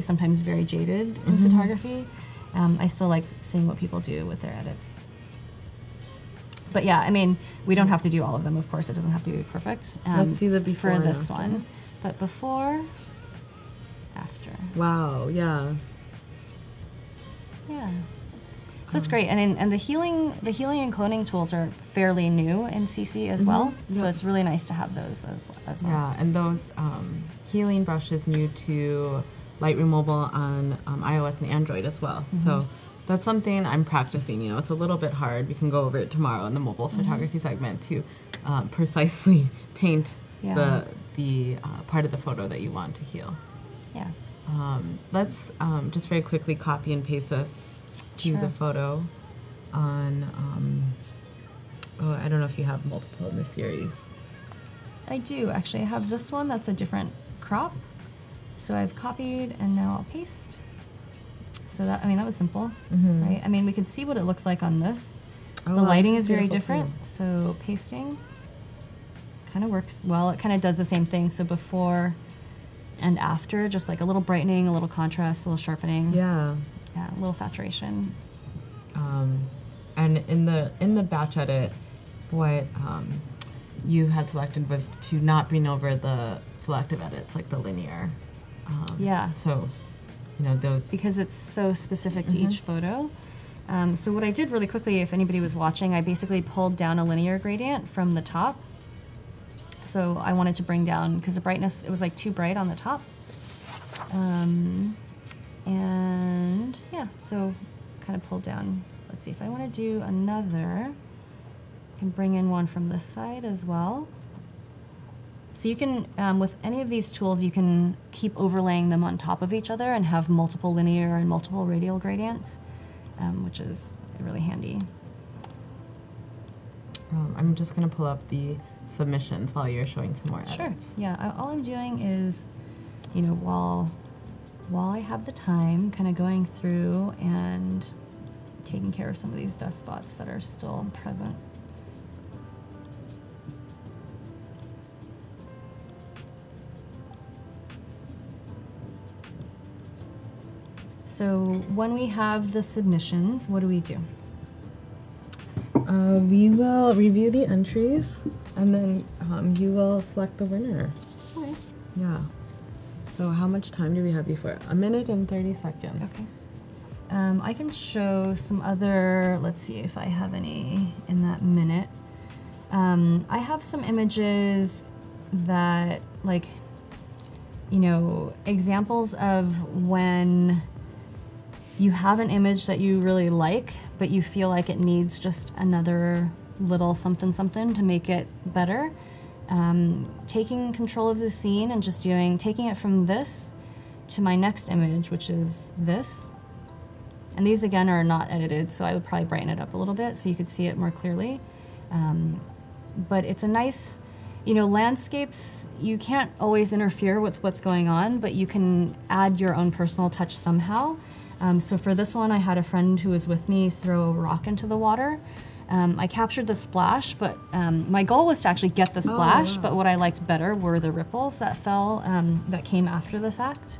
sometimes very jaded in mm-hmm. photography, I still like seeing what people do with their edits. But yeah, I mean, we don't have to do all of them, of course. It doesn't have to be perfect. Let's see the before for this one. But before, after. Wow, yeah. Yeah. So it's great, and the healing and cloning tools are fairly new in CC as well. Mm-hmm. So yep. It's really nice to have those as well. Yeah, and those healing brushes new to Lightroom Mobile on iOS and Android as well. Mm-hmm. So that's something I'm practicing. You know, it's a little bit hard. We can go over it tomorrow in the mobile mm-hmm. photography segment to precisely paint yeah. the part of the photo that you want to heal. Yeah. Let's just very quickly copy and paste this. To sure. the photo on, oh, I don't know if you have multiple in the series. I do, actually. I have this one that's a different crop. So I've copied and now I'll paste. So that, I mean, that was simple, mm-hmm. right? I mean, we could see what it looks like on this. Oh, the lighting is very different, too. So pasting kind of works well. It kind of does the same thing, so before and after, just like a little brightening, a little contrast, a little sharpening. Yeah. Yeah, a little saturation. And in the batch edit, what you had selected was to not bring over the selective edits, like the linear. Yeah. So, you know, those. Because it's so specific to mm-hmm. each photo. So what I did really quickly, if anybody was watching, I basically pulled down a linear gradient from the top. So I wanted to bring down, because the brightness, it was like too bright on the top. And yeah, so kind of pulled down. Let's see if I want to do another. I can bring in one from this side as well. So you can, with any of these tools, you can keep overlaying them on top of each other and have multiple linear and multiple radial gradients, which is really handy. I'm just going to pull up the submissions while you're showing some more edits. Sure, yeah, all I'm doing is, you know, while I have the time, kind of going through and taking care of some of these dust spots that are still present. So when we have the submissions, what do we do? We will review the entries, and then you will select the winner. Okay. Yeah. So how much time do we have before? A minute and 30 seconds. Okay. I can show some other, let's see if I have any in that minute. I have some images that, like, you know, examples of when you have an image that you really like, but you feel like it needs just another little something something to make it better. Taking control of the scene and just taking it from this to my next image, which is this. And these, again, are not edited, so I would probably brighten it up a little bit so you could see it more clearly. But it's a nice, you know, landscapes, you can't always interfere with what's going on, but you can add your own personal touch somehow. So for this one, I had a friend who was with me throw a rock into the water. I captured the splash, but my goal was to actually get the splash, oh, wow. But what I liked better were the ripples that fell, that came after the fact.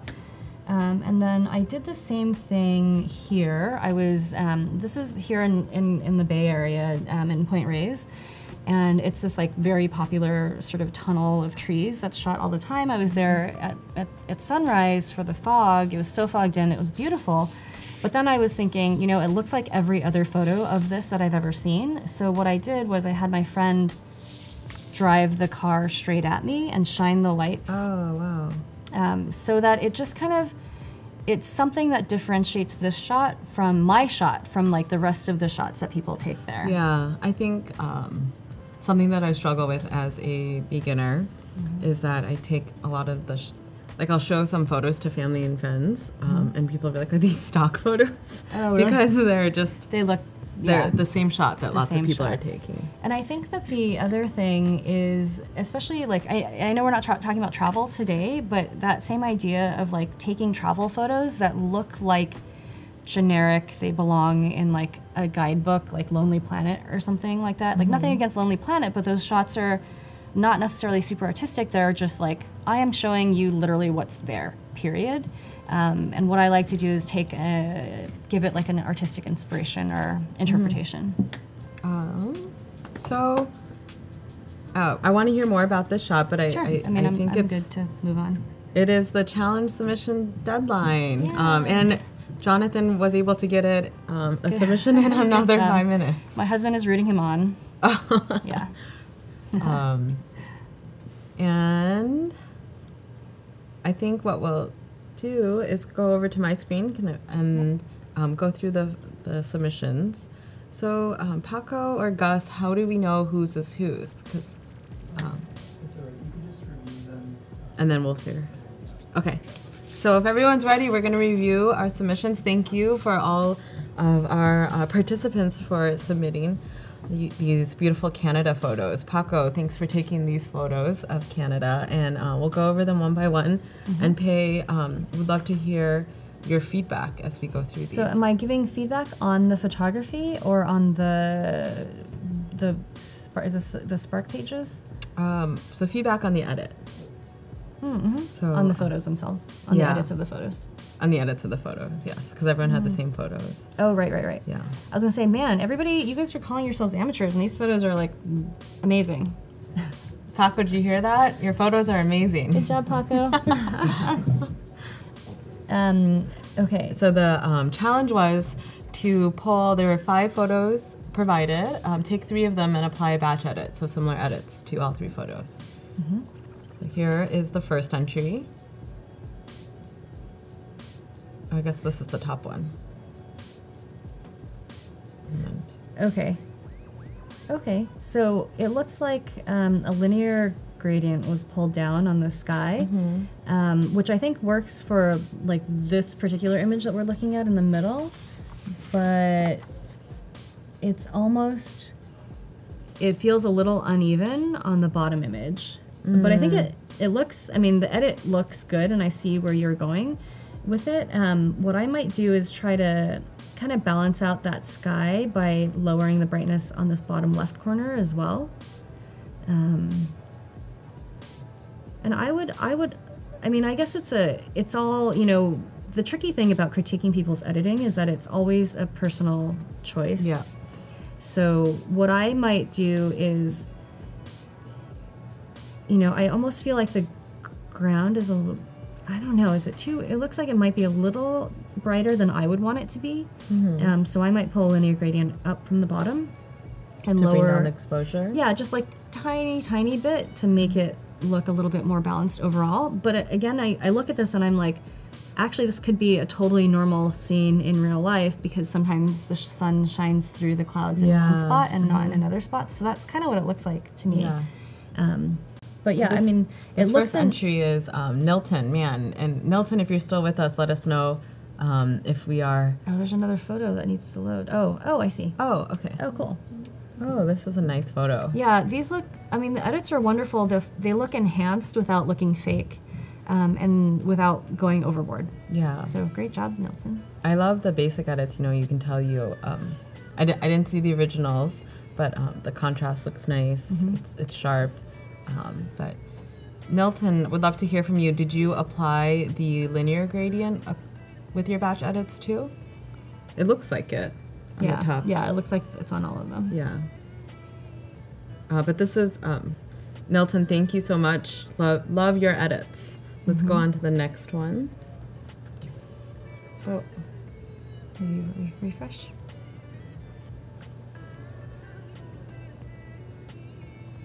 And then I did the same thing here. I was, this is here in the Bay Area, in Point Reyes, and it's this like very popular sort of tunnel of trees that's shot all the time. I was there at sunrise for the fog. It was so fogged in, it was beautiful. But then I was thinking, you know, it looks like every other photo of this that I've ever seen. So what I did was I had my friend drive the car straight at me and shine the lights. Oh, wow. So that it just kind of, it's something that differentiates this shot from my shot, from like the rest of the shots that people take there. Yeah, I think something that I struggle with as a beginner mm-hmm. is that I take a lot of the like I'll show some photos to family and friends, and people will be like, "Are these stock photos?" Oh, really? Because they're just they look Yeah. The same shot that lots of people are taking. And I think that the other thing is, especially like, I know we're not talking about travel today, but that same idea of like taking travel photos that look like generic, they belong in like a guidebook, like Lonely Planet or something like that. Mm-hmm. Like nothing against Lonely Planet, but those shots are not necessarily super artistic. They're just like, I am showing you literally what's there, period. And what I like to do is take a, give it like an artistic inspiration or interpretation. Mm-hmm. I want to hear more about this shot, but I think it's good to move on. It is the challenge submission deadline, yeah. And Jonathan was able to get it a submission in another 5 minutes. My husband is rooting him on. Yeah. And I think what we'll do is go over to my screen and go through the submissions. So Paco or Gus, how do we know whose is whose? Because it's all right. You can just review them. And then we'll figure. Okay. So if everyone's ready, we're going to review our submissions. Thank you for all of our participants for submitting these beautiful Canada photos. Paco, thanks for taking these photos of Canada, and we'll go over them one by one. Mm-hmm. And Pei, we'd love to hear your feedback as we go through these. So am I giving feedback on the photography or on the Spark pages? So feedback on the edit. Mm-hmm. So on the photos themselves, on the edits of the photos. On the edits of the photos, yes, because everyone had the same photos. Oh, right. Yeah. I was gonna say, man, everybody, you guys are calling yourselves amateurs, and these photos are like amazing. Paco, did you hear that? Your photos are amazing. Good job, Paco. Okay. So the challenge was to pull. There were 5 photos provided. Take 3 of them and apply a batch edit, so similar edits to all 3 photos. Mm-hmm. So here is the first entry. I guess this is the top one. And okay. So it looks like a linear gradient was pulled down on the sky, mm-hmm. Which I think works for like this particular image that we're looking at in the middle. But it's almost, it feels a little uneven on the bottom image. Mm. But I think it looks, I mean, the edit looks good, and I see where you're going with it. What I might do is try to kind of balance out that sky by lowering the brightness on this bottom left corner as well. And I guess it's all, you know, the tricky thing about critiquing people's editing is that it's always a personal choice. Yeah. So what I might do is, you know, I almost feel like the ground is a little, I don't know, is it too, it looks like it might be a little brighter than I would want it to be. Mm-hmm. So I might pull a linear gradient up from the bottom and lower. To bring down exposure? Yeah, just like tiny bit to make it look a little bit more balanced overall. But again, I look at this and I'm like, actually this could be a totally normal scene in real life, because sometimes the sun shines through the clouds in one spot and not in another spot. So that's kind of what it looks like to me. Yeah. But so yeah, this, I mean, this first entry is Nilton, man. And Nilton, if you're still with us, let us know if we are. Oh, there's another photo that needs to load. Oh, I see. Oh, okay. Oh, cool. Oh, this is a nice photo. Yeah, these look, I mean, the edits are wonderful. They look enhanced without looking fake and without going overboard. Yeah. So great job, Nilton. I love the basic edits. You know, you can tell you, I didn't see the originals, but the contrast looks nice. Mm-hmm. It's sharp. But Nilton, would love to hear from you. Did you apply the linear gradient with your batch edits too? It looks like it on the top. Yeah, it looks like it's on all of them. Yeah. But this is, Nilton, thank you so much. Love your edits. Let's go on to the next one. Oh, will you refresh?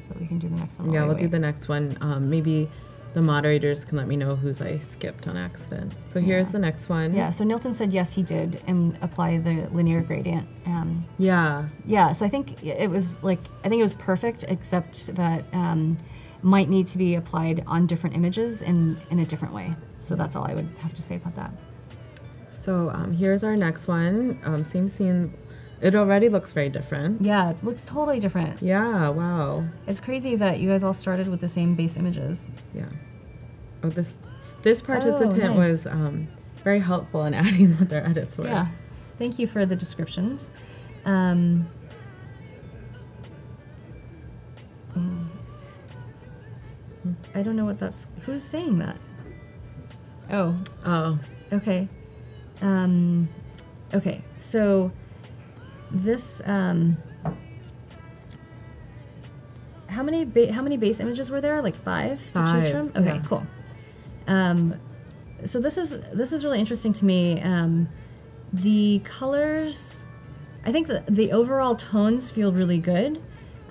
But we can do the next one. Yeah, we'll do the next one. Maybe the moderators can let me know whose I skipped on accident. So here's the next one. Yeah, so Nilton said yes, he did, and apply the linear gradient. Yeah, so I think it was like, perfect, except that might need to be applied on different images in a different way. So that's all I would have to say about that. So here's our next one. Same scene. It already looks very different. Yeah, it looks totally different. Yeah, wow. It's crazy that you guys all started with the same base images. Yeah. Oh, this participant was very helpful in adding what their edits were. Yeah. Thank you for the descriptions. I don't know what that's... Who's saying that? Oh. Oh. Okay. Okay, so... This, how many base images were there? Like five to choose from? Okay, yeah. Cool. So this is really interesting to me. The colors, I think the overall tones feel really good.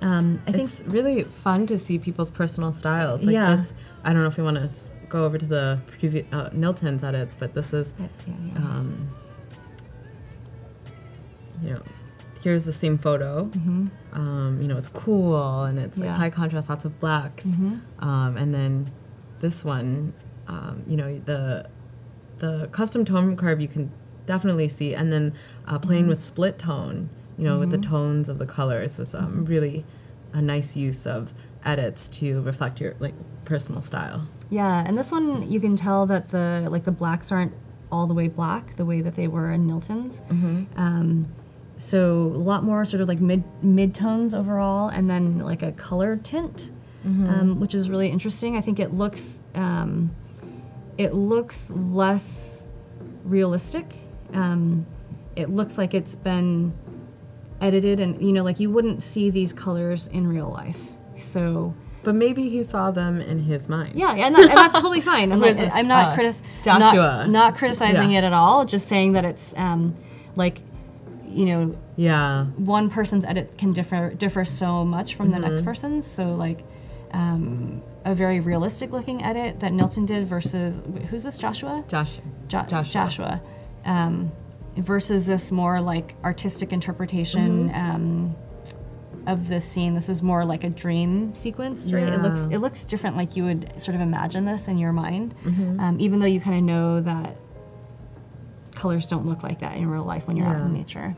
It's really fun to see people's personal styles. Like yeah. This, I don't know if we want to go over to the previous, Nilton's edits, but this is, you know, here's the same photo. Mm-hmm. You know, it's cool and it's like high contrast, lots of blacks. Mm-hmm. And then this one, you know, the custom tone curve you can definitely see. And then playing with split tone, you know, with the tones of the colors is really a nice use of edits to reflect your like personal style. Yeah, and this one you can tell that the blacks aren't all the way black, the way that they were in Nilton's. Mm-hmm. So a lot more sort of like mid-tones overall, and then like a color tint, which is really interesting. I think it looks less realistic. It looks like it's been edited, and you know, like you wouldn't see these colors in real life. So. But maybe he saw them in his mind. Yeah, and that's totally fine. I'm not criticizing it at all. Just saying that it's like. You know, one person's edits can differ so much from the next person's. So like a very realistic looking edit that Nilton did versus who's this, Joshua? Joshua. Versus this more like artistic interpretation of the scene. This is more like a dream sequence, right? Yeah. It looks different. Like you would sort of imagine this in your mind, even though you kind of know that. Colors don't look like that in real life when you're out in nature.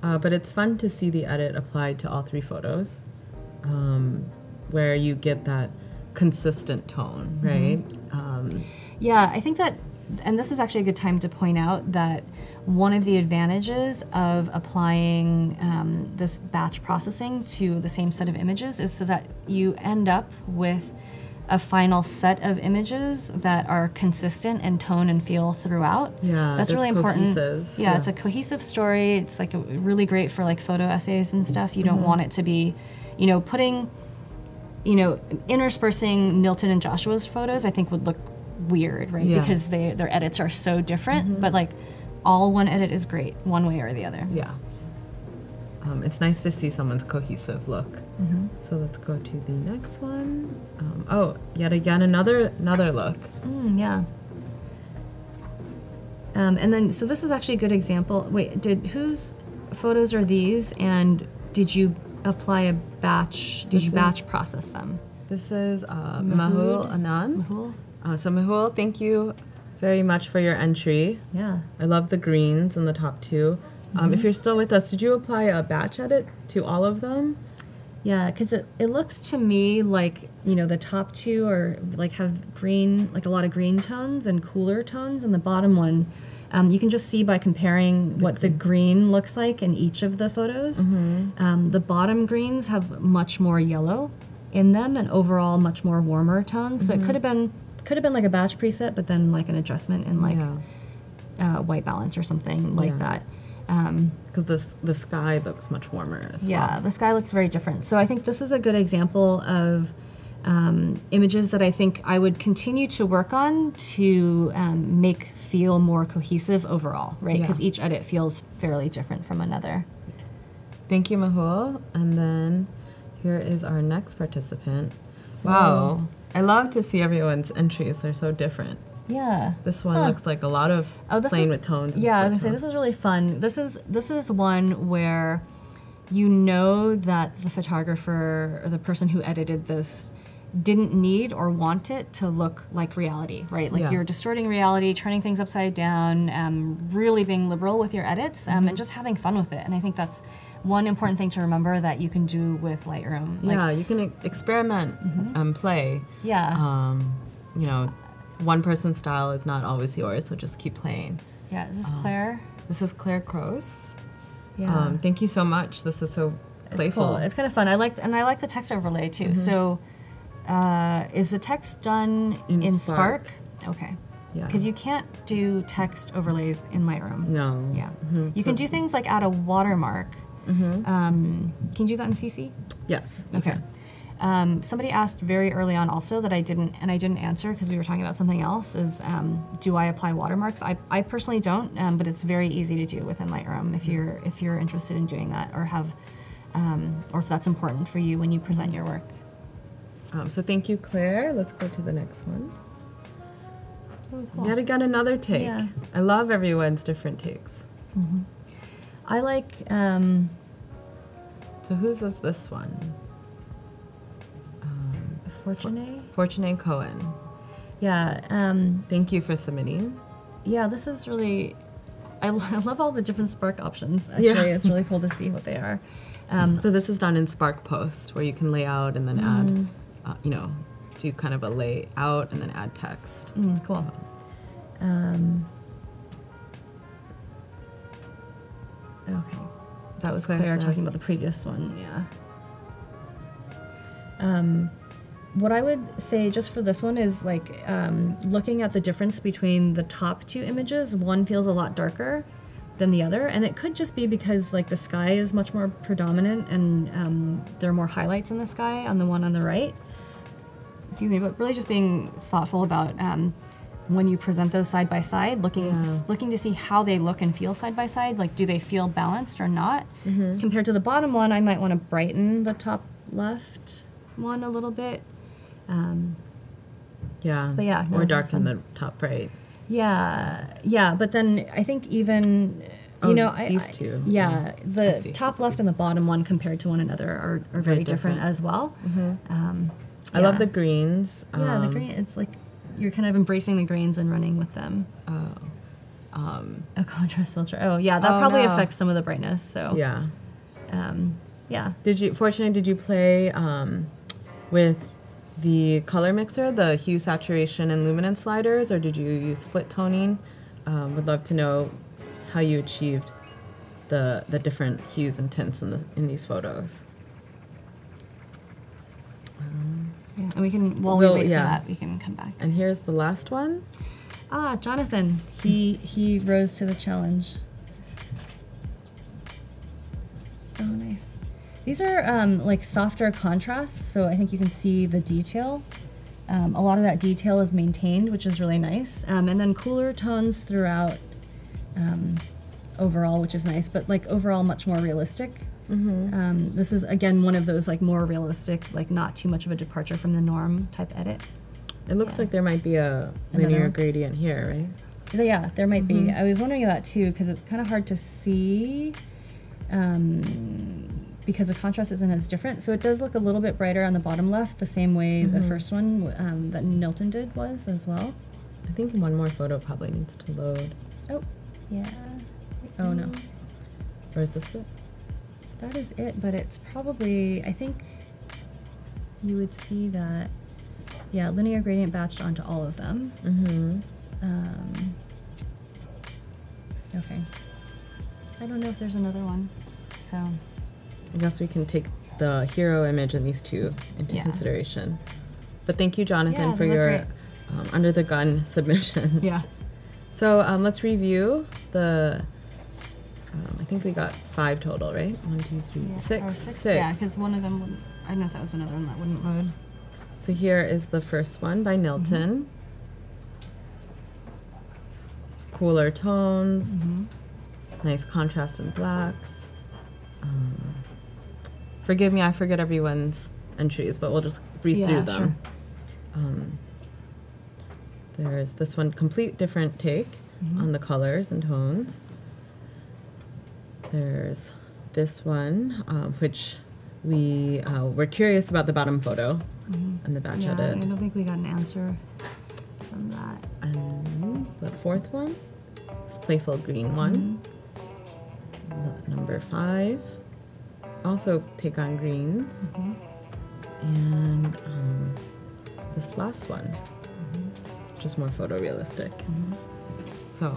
But it's fun to see the edit applied to all three photos, where you get that consistent tone, right? Yeah, I think that, and this is actually a good time to point out that one of the advantages of applying this batch processing to the same set of images is so that you end up with a final set of images that are consistent in tone and feel throughout. Yeah, that's really important. Yeah, it's a cohesive story. It's like really great for like photo essays and stuff. You don't want it to be, you know, interspersing Nilton and Joshua's photos, I think would look weird, right? Yeah. Because their edits are so different, but like all one edit is great one way or the other. Yeah. It's nice to see someone's cohesive look. So let's go to the next one. Oh, yet again, another look. Yeah. And then, so this is actually a good example. Wait, whose photos are these? And did you apply a batch? Did you batch process them? This is Mahul Anand. Mahul. So Mahul, thank you very much for your entry. Yeah. I love the greens in the top two. If you're still with us, did you apply a batch edit to all of them? Yeah, because it looks to me like, you know, the top two are like have green, like a lot of green tones and cooler tones, and the bottom one, you can just see by comparing what the green looks like in each of the photos. The bottom greens have much more yellow in them and overall much more warmer tones. So it could have been like a batch preset, but then like an adjustment in like white balance or something like that. Because the sky looks much warmer as well. Yeah, the sky looks very different. So I think this is a good example of images that I think I would continue to work on to make feel more cohesive overall, right? Because each edit feels fairly different from another. Thank you, Mahul. And then here is our next participant. Wow. I love to see everyone's entries. They're so different. Yeah. This one looks like a lot of playing with tones. Yeah, I was going to say, this is really fun. This is one where you know that the photographer or the person who edited this didn't need or want it to look like reality, right? Like you're distorting reality, turning things upside down, really being liberal with your edits, and just having fun with it. And I think that's one important thing to remember that you can do with Lightroom. Like, you can experiment and play. Yeah. You know, one person's style is not always yours, so just keep playing. Yeah, is this Claire? This is Claire Kroos. Yeah. Thank you so much. This is so playful. It's cool. It's kind of fun. I like the text overlay too. So is the text done in Spark? Okay. Yeah. Because you can't do text overlays in Lightroom. No. Yeah. You can do things like add a watermark. Can you do that in CC? Yes. Okay. Somebody asked very early on also that I didn't answer because we were talking about something else is do I apply watermarks? I personally don't, but it's very easy to do within Lightroom if you're interested in doing that or have or if that's important for you when you present your work. So thank you, Claire. Let's go to the next one. Oh, cool. Yet another take. Yeah. I love everyone's different takes. I like. So who's this one? Fortuné Cohen. Yeah. Thank you for submitting. Yeah, this is really. I love all the different Spark options. Actually, it's really cool to see what they are. So this is done in Spark Post, where you can lay out and then add, you know, do kind of a layout and then add text. Cool. Okay, that was Claire talking about the previous one. Yeah. What I would say just for this one is like looking at the difference between the top two images. One feels a lot darker than the other, and it could just be because like the sky is much more predominant and there are more highlights in the sky on the one on the right. Excuse me, but really just being thoughtful about when you present those side by side, looking to see how they look and feel side by side. Like, do they feel balanced or not? Compared to the bottom one, I might want to brighten the top left one a little bit. Or darken the top right. Yeah, but then I think even, these two. The top left and the bottom one compared to one another are very different as well. I love the greens. The green, it's like, you're kind of embracing the grains and running with them. A contrast filter. That probably affects some of the brightness. So Did you play with the color mixer, the hue, saturation, and luminance sliders, or did you use split toning? Would love to know how you achieved the different hues and tints in these photos. And we can, while we wait for that, we can come back. And here's the last one. Jonathan, he rose to the challenge. Oh, nice. These are like softer contrasts, so I think you can see the detail. A lot of that detail is maintained, which is really nice. And then cooler tones throughout overall, which is nice, but like overall much more realistic. This is again one of those like more realistic, like not too much of a departure from the norm type edit. It looks like there might be a linear gradient here, right? Yeah, there might be. I was wondering that too because it's kind of hard to see because the contrast isn't as different. So it does look a little bit brighter on the bottom left, the same way the first one that Nilton did was as well. I think one more photo probably needs to load. Oh, yeah. Oh no. Or is this it? That is it, but it's probably, I think you would see that, yeah, linear gradient batched onto all of them. Okay. I don't know if there's another one, so. I guess we can take the hero image and these two into consideration. But thank you, Jonathan, for your under the gun submission. So let's review the... I think we got 5 total, right? 1, 2, 3, 6. Yeah, because one of them wouldn't, I don't know if that was another one that wouldn't load. So here is the first one by Nilton. Cooler tones, nice contrast in blacks. Forgive me, I forget everyone's entries, but we'll just breeze through them. Sure. There's this one, complete different take on the colors and tones. There's this one, which we were curious about the bottom photo and the batch edit. I don't think we got an answer from that. And the fourth one, this playful green one. Number 5, also take on greens. And this last one, just more photorealistic. So,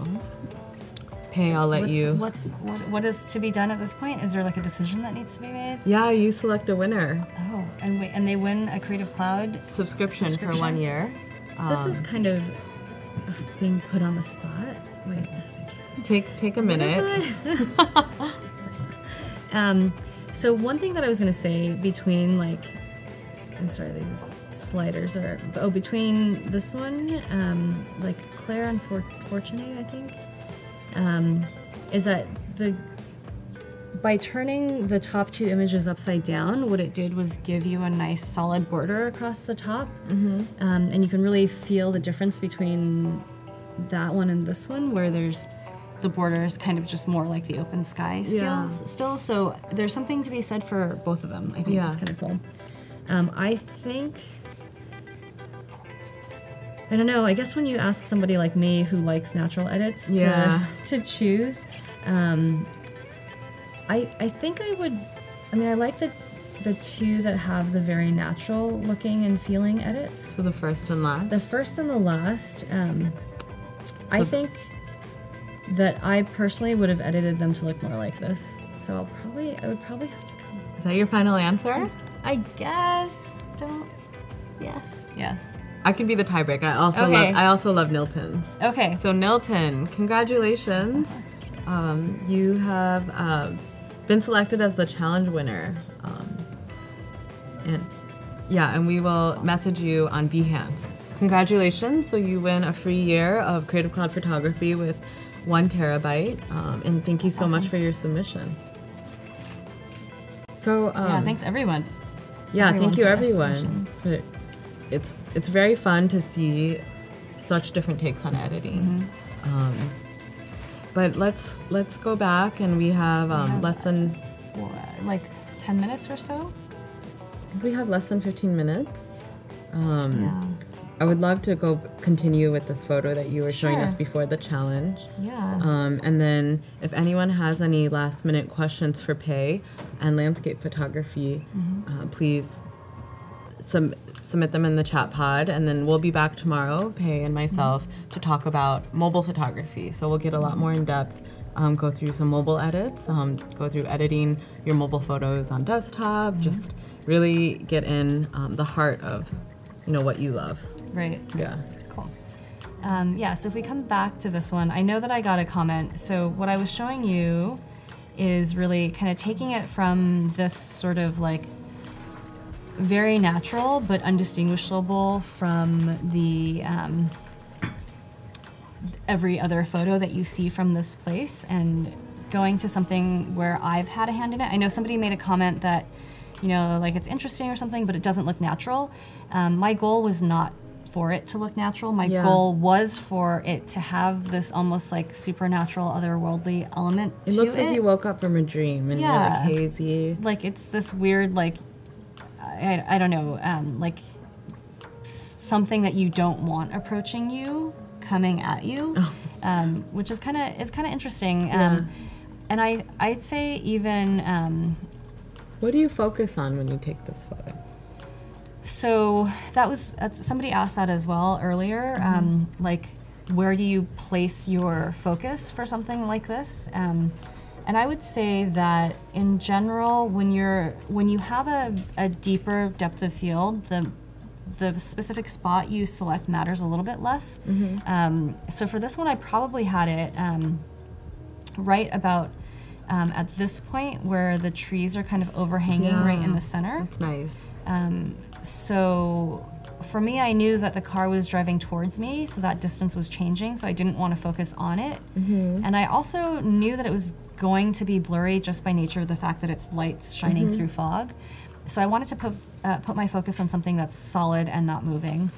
Pei, I'll let you. What is to be done at this point? Is there like a decision that needs to be made? Yeah, you select a winner. Oh, and they win a Creative Cloud subscription for 1 year. This is kind of being put on the spot. Wait, take a minute. So one thing that I was going to say between like, I'm sorry, these sliders are, between this one, like Claire and Fortunate, I think, is that by turning the top 2 images upside down, what it did was give you a nice solid border across the top. And you can really feel the difference between that one and this one, where there's the border is kind of just more like the open sky still. So there's something to be said for both of them. I think that's kind of cool. I think, I don't know, I guess when you ask somebody like me who likes natural edits to choose, I think I would, I like the 2 that have the very natural looking and feeling edits. So the first and last? The first and the last. I think that I personally would have edited them to look more like this. So I'll probably, I would probably have to come. Is that your final answer? I guess. Yes. Yes. I can be the tiebreaker. I also love Nilton's. Okay. So Nilton, congratulations. You have been selected as the challenge winner. And we will message you on Behance. Congratulations. So you win a free year of Creative Cloud Photography with 1 terabyte. And thank you so much for your submission. So thanks everyone. Thank you everyone. It's very fun to see such different takes on editing. But let's go back, and we have less than like 10 minutes or so. We have less than 15 minutes. I would love to continue with this photo that you were showing us before the challenge. And then if anyone has any last minute questions for Pei and landscape photography, please submit them in the chat pod, and then we'll be back tomorrow, Pei and myself, to talk about mobile photography. So we'll get a lot more in depth, go through some mobile edits, go through editing your mobile photos on desktop, just really get in the heart of what you love. Right. Yeah. Cool. So if we come back to this one, I know that I got a comment. So what I was showing you is really kind of taking it from this sort of like very natural but undistinguishable from the every other photo that you see from this place, and going to something where I've had a hand in it. I know somebody made a comment that, like it's interesting or something, but it doesn't look natural. My goal was not for it to look natural. My goal was for it to have this almost like supernatural, otherworldly element to it. It looks like you woke up from a dream and you're like hazy. Like it's this weird, like, I don't know, like something that you don't want approaching you, coming at you, which is kind of interesting. And I'd say even... what do you focus on when you take this photo? So somebody asked that as well earlier, like where do you place your focus for something like this? And I would say that in general, when you have a deeper depth of field, the specific spot you select matters a little bit less. So for this one, I probably had it right about at this point where the trees are kind of overhanging right in the center. That's nice. So for me, I knew that the car was driving towards me, so that distance was changing, so I didn't want to focus on it. And I also knew that it was going to be blurry just by nature of the fact that it's lights shining through fog. So I wanted to put my focus on something that's solid and not moving.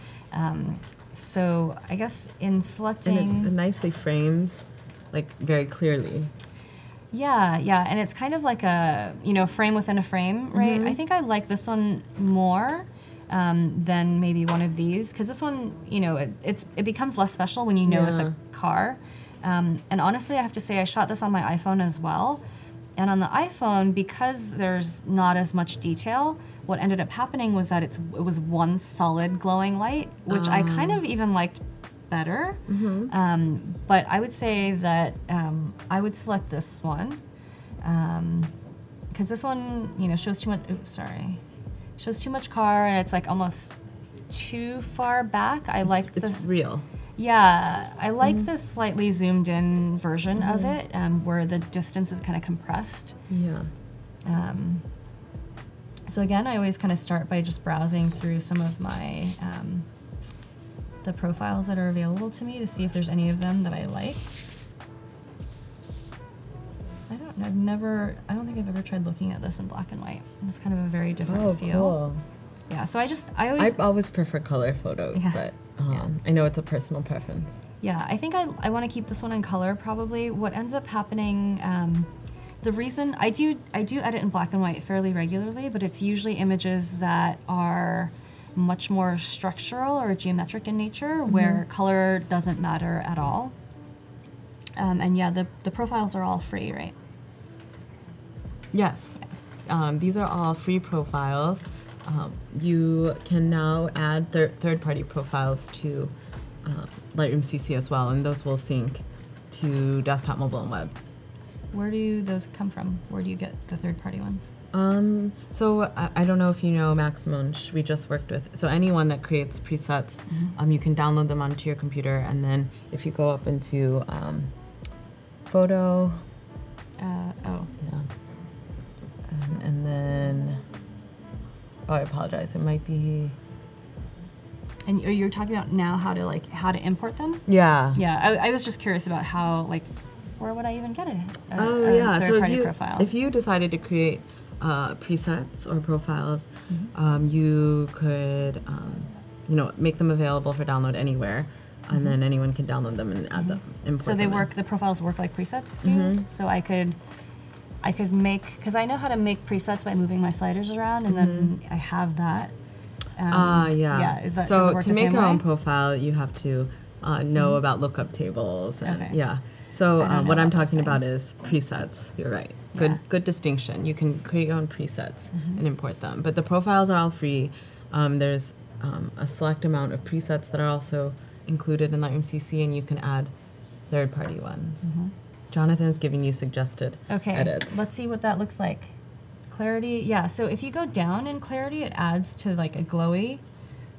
So I guess in selecting... And it nicely frames, like, very clearly. Yeah, yeah, and it's kind of like a, you know, frame within a frame, right? Mm-hmm. I think I like this one more than maybe one of these, because this one, you know, it becomes less special when you know it's a car. And honestly, I have to say I shot this on my iPhone as well. And on the iPhone, because there's not as much detail, what ended up happening was that it was one solid glowing light, which I kind of even liked better. Mm-hmm. But I would say that I would select this one, because this one, you know, shows too much. Oops, sorry, shows too much car, and it's like almost too far back. It's real. Yeah, I like this slightly zoomed in version of it, where the distance is kind of compressed. Yeah. So again, I always kind of start by just browsing through some of my the profiles that are available to me to see if there's any of them that I like. I don't think I've ever tried looking at this in black and white. It's kind of a very different feel. Cool. Yeah, so I always prefer color photos, but I know it's a personal preference. Yeah, I think I want to keep this one in color probably. What ends up happening, the reason I do edit in black and white fairly regularly, but it's usually images that are much more structural or geometric in nature, where color doesn't matter at all. And yeah, the profiles are all free, right? Yes, these are all free profiles. You can now add third-party profiles to Lightroom CC as well, and those will sync to desktop, mobile, and web. Where do those come from? Where do you get the third-party ones? So I don't know if you know Max Munch. We just worked with. So anyone that creates presets, you can download them onto your computer, and then if you go up into Photo. And then. Oh, I apologize. It might be. And you're talking about now how to import them? Yeah. Yeah. I was just curious about how, like, where would I even get it? Third-party profile. If you decided to create presets or profiles, you could, you know, make them available for download anywhere, and then anyone can download them and add them. The profiles work like presets do. So I could make, because I know how to make presets by moving my sliders around, and then I have that. Is that, so to make your own profile, you have to know about lookup tables. And, yeah. So what I'm talking about is presets. You're right. Good distinction. You can create your own presets and import them. But the profiles are all free. There's a select amount of presets that are also included in Lightroom CC, and you can add third-party ones. Jonathan's giving you suggested edits. Let's see what that looks like. Clarity, yeah. So if you go down in clarity, it adds to like a glowy,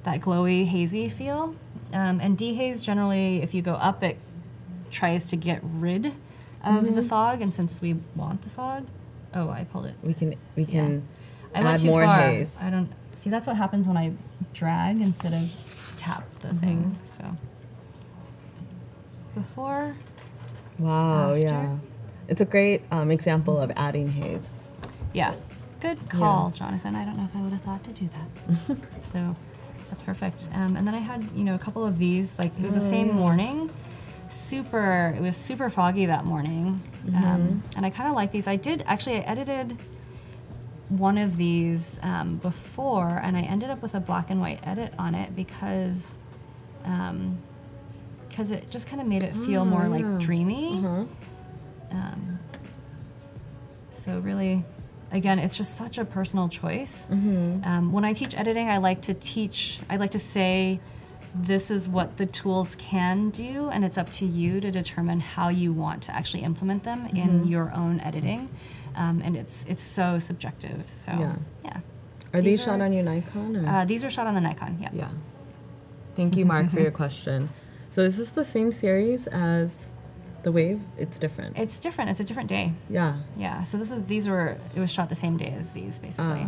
that glowy, hazy feel. And dehaze generally, if you go up, it tries to get rid of the fog. And since we want the fog, oh, I pulled it. We can add more haze. I don't see. That's what happens when I drag instead of tap the thing. So before. Wow, after. Yeah. It's a great example of adding haze. Yeah. Good call, Jonathan. I don't know if I would have thought to do that. So that's perfect. And then I had, you know, a couple of these. Like, it was the same morning. It was super foggy that morning. And I kind of like these. I edited one of these before, and I ended up with a black and white edit on it because... because it just kind of made it feel more like dreamy. So really, again, it's just such a personal choice. When I teach editing, I like to say, this is what the tools can do, and it's up to you to determine how you want to actually implement them in your own editing. And it's so subjective, so yeah. Are these shot on your Nikon? Or? These are shot on the Nikon, yeah. Yeah. Thank you, Mark, for your question. So is this the same series as The Wave? It's different. It's different. It's a different day. Yeah. Yeah. So it was shot the same day as these, basically.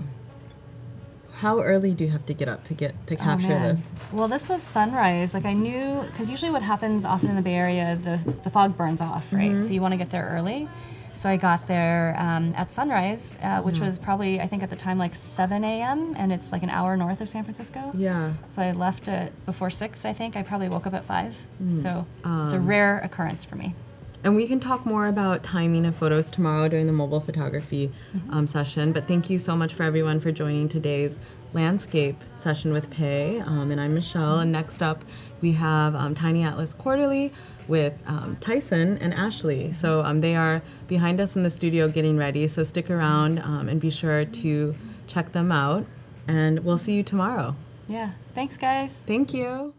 How early do you have to get up to capture this? Well, this was sunrise. Like, I knew, because usually what happens often in the Bay Area, the fog burns off, right? So you want to get there early. So I got there at sunrise, which was probably, I think at the time, like 7 a.m., and it's like an hour north of San Francisco. Yeah. So I left before 6, I think. I probably woke up at 5. So it's a rare occurrence for me. And we can talk more about timing of photos tomorrow during the mobile photography session. But thank you so much for everyone for joining today's landscape session with Pei. And I'm Michelle. And next up, we have Tiny Atlas Quarterly with Tyson and Ashley. So they are behind us in the studio getting ready. So stick around and be sure to check them out. And we'll see you tomorrow. Yeah. Thanks, guys. Thank you.